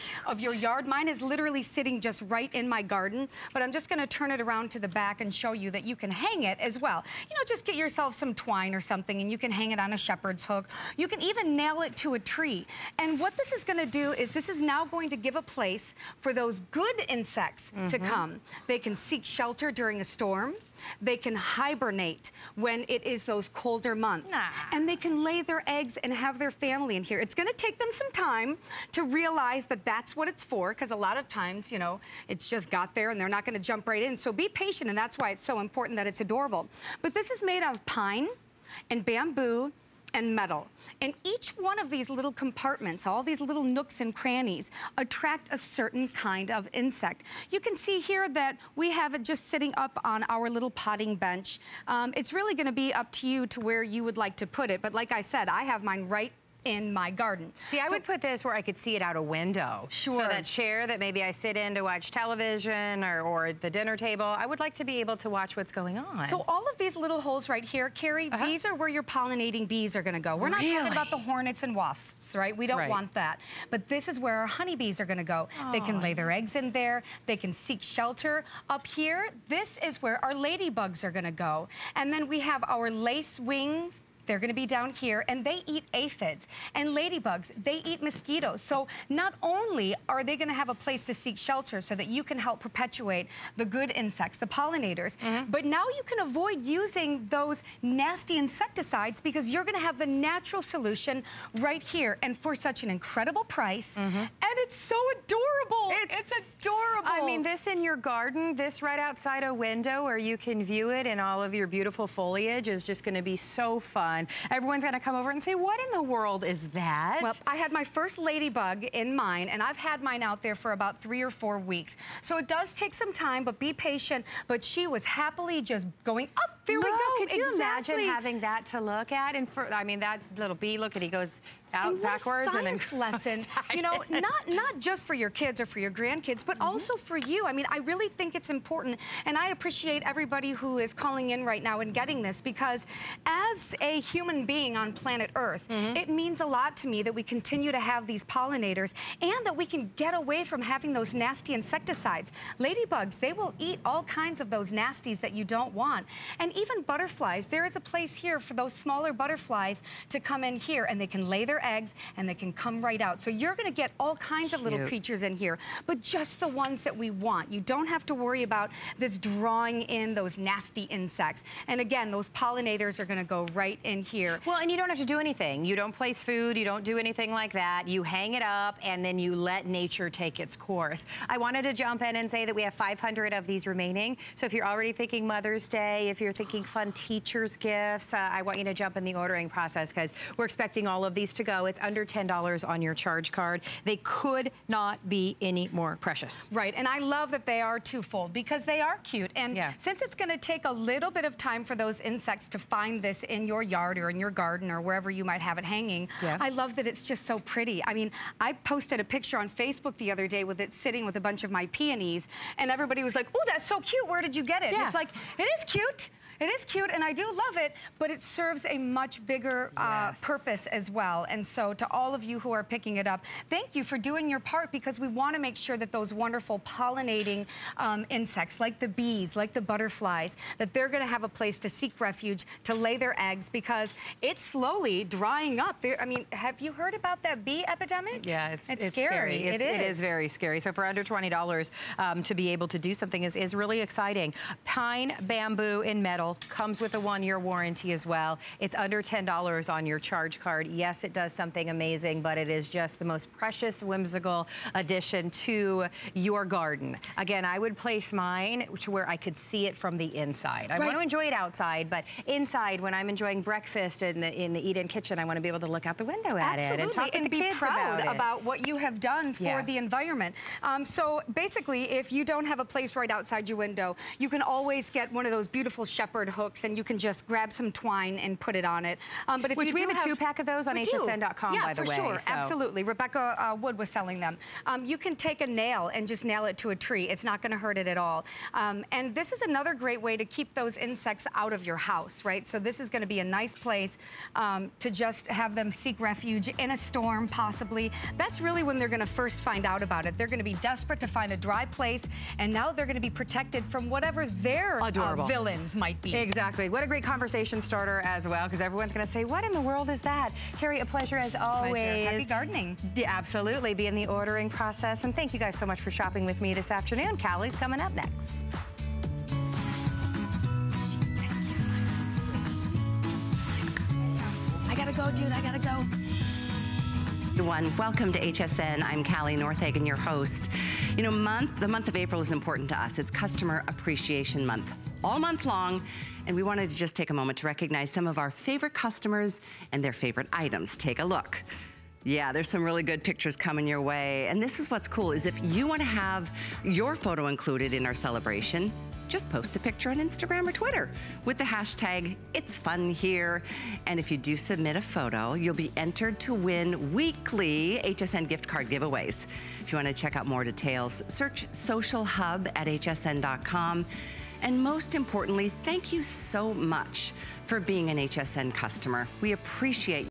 yard. Mine is literally sitting just right in my garden, but I'm just gonna turn it around to the back and show you that you can hang it as well. You know, just get yourself some twine or something and you can hang it on a shepherd's hook. You can even nail it to a tree. And what this is gonna do is this is now going to give a place for those good insects to come. They can seek shelter during a storm. They can hibernate when it is those colder months. And they can lay their eggs and have their family in here. It's gonna take them some time to realize that that's what it's for, because a lot of times, you know, it's just got there and they're not gonna jump right in. So be patient, and that's why it's so important that it's adorable. But this is made out of pine and bamboo and metal. And each one of these little compartments, all these little nooks and crannies, attract a certain kind of insect. You can see here that we have it just sitting up on our little potting bench. It's really gonna be up to you to where you would like to put it. But like I said, I have mine right in my garden. See, I would put this where I could see it out a window. Sure. So that chair that maybe I sit in to watch television or the dinner table, I would like to be able to watch what's going on. So all of these little holes right here, Carrie, these are where your pollinating bees are gonna go. We're not talking about the hornets and wasps, right? We don't want that. But this is where our honeybees are gonna go. Oh. They can lay their eggs in there. They can seek shelter. Up here, this is where our ladybugs are gonna go. And then we have our lace wings. They're gonna be down here, and they eat aphids and ladybugs. They eat mosquitoes. So not only are they gonna have a place to seek shelter so that you can help perpetuate the good insects, the pollinators, but now you can avoid using those nasty insecticides because you're gonna have the natural solution right here, and for such an incredible price. And it's so adorable. It's adorable. I mean, this in your garden, this right outside a window where you can view it and all of your beautiful foliage is just gonna be so fun. Everyone's gonna come over and say, what in the world is that? Well, I had my first ladybug in mine, and I've had mine out there for about 3 or 4 weeks. So it does take some time, but be patient. But she was happily just going up. There we go. Could you imagine having that to look at? And for, I mean, that little bee, look at, he goes out and backwards and then lesson, you know, not just for your kids or for your grandkids, but also for you. I mean, I really think it's important, and I appreciate everybody who is calling in right now and getting this, because as a human being on planet Earth, it means a lot to me that we continue to have these pollinators and that we can get away from having those nasty insecticides. Ladybugs, they will eat all kinds of those nasties that you don't want. And even butterflies, there is a place here for those smaller butterflies to come in here, and they can lay their eggs and they can come right out. So you're gonna get all kinds of little creatures in here, but just the ones that we want. You don't have to worry about this drawing in those nasty insects. And again, those pollinators are gonna go right in here. Well, and you don't have to do anything. You don't place food, you don't do anything like that. You hang it up and then you let nature take its course. I wanted to jump in and say that we have 500 of these remaining. So if you're already thinking Mother's Day, if you're thinking fun teacher's gifts, I want you to jump in the ordering process, because we're expecting all of these to go. It's under $10 on your charge card. They could not be any more precious. Right, and I love that they are twofold, because they are cute. And since it's gonna take a little bit of time for those insects to find this in your yard or in your garden or wherever you might have it hanging, I love that it's just so pretty. I mean, I posted a picture on Facebook the other day with it sitting with a bunch of my peonies, and everybody was like, oh, that's so cute, where did you get it? And it's like, it is cute. It is cute, and I do love it, but it serves a much bigger purpose as well. And so to all of you who are picking it up, thank you for doing your part, because we want to make sure that those wonderful pollinating insects, like the bees, like the butterflies, that they're going to have a place to seek refuge, to lay their eggs, because it's slowly drying up. I mean, have you heard about that bee epidemic? Yeah, it's scary. It is very scary. So for under $20 to be able to do something is really exciting. Pine bamboo in metal comes with a 1-year warranty as well. It's under $10 on your charge card. Yes, it does something amazing, but it is just the most precious, whimsical addition to your garden. Again, I would place mine to where I could see it from the inside. I want to enjoy it outside, but inside, when I'm enjoying breakfast in the eat-in kitchen, I want to be able to look out the window at it and talk to the kids about it. And be proud about what you have done for the environment. So basically, if you don't have a place right outside your window, you can always get one of those beautiful shepherd hooks, and you can just grab some twine and put it on it. But if we have a 2-pack of those on hsn.com, by the way. Yeah, for sure. So. Absolutely. Rebecca Wood was selling them. You can take a nail and just nail it to a tree. It's not going to hurt it at all. And this is another great way to keep those insects out of your house, right? So this is going to be a nice place to just have them seek refuge in a storm, possibly. That's really when they're going to first find out about it. They're going to be desperate to find a dry place, and now they're going to be protected from whatever their villains might be. Exactly. What a great conversation starter as well, because everyone's going to say, what in the world is that? Carrie, a pleasure as always. Pleasure. Happy gardening. Yeah, absolutely. Be in the ordering process. And thank you guys so much for shopping with me this afternoon. Callie's coming up next. I gotta go. Everyone, welcome to HSN. I'm Callie Northhagen, your host. You know, the month of April is important to us. It's Customer Appreciation Month, all month long, and we wanted to just take a moment to recognize some of our favorite customers and their favorite items. Take a look. Yeah, there's some really good pictures coming your way, and this is what's cool, is if you want to have your photo included in our celebration, just post a picture on Instagram or Twitter with the hashtag #It'sFunHere. And if you do submit a photo, you'll be entered to win weekly HSN gift card giveaways. If you want to check out more details, search Social Hub at hsn.com. And most importantly, thank you so much for being an HSN customer. We appreciate you.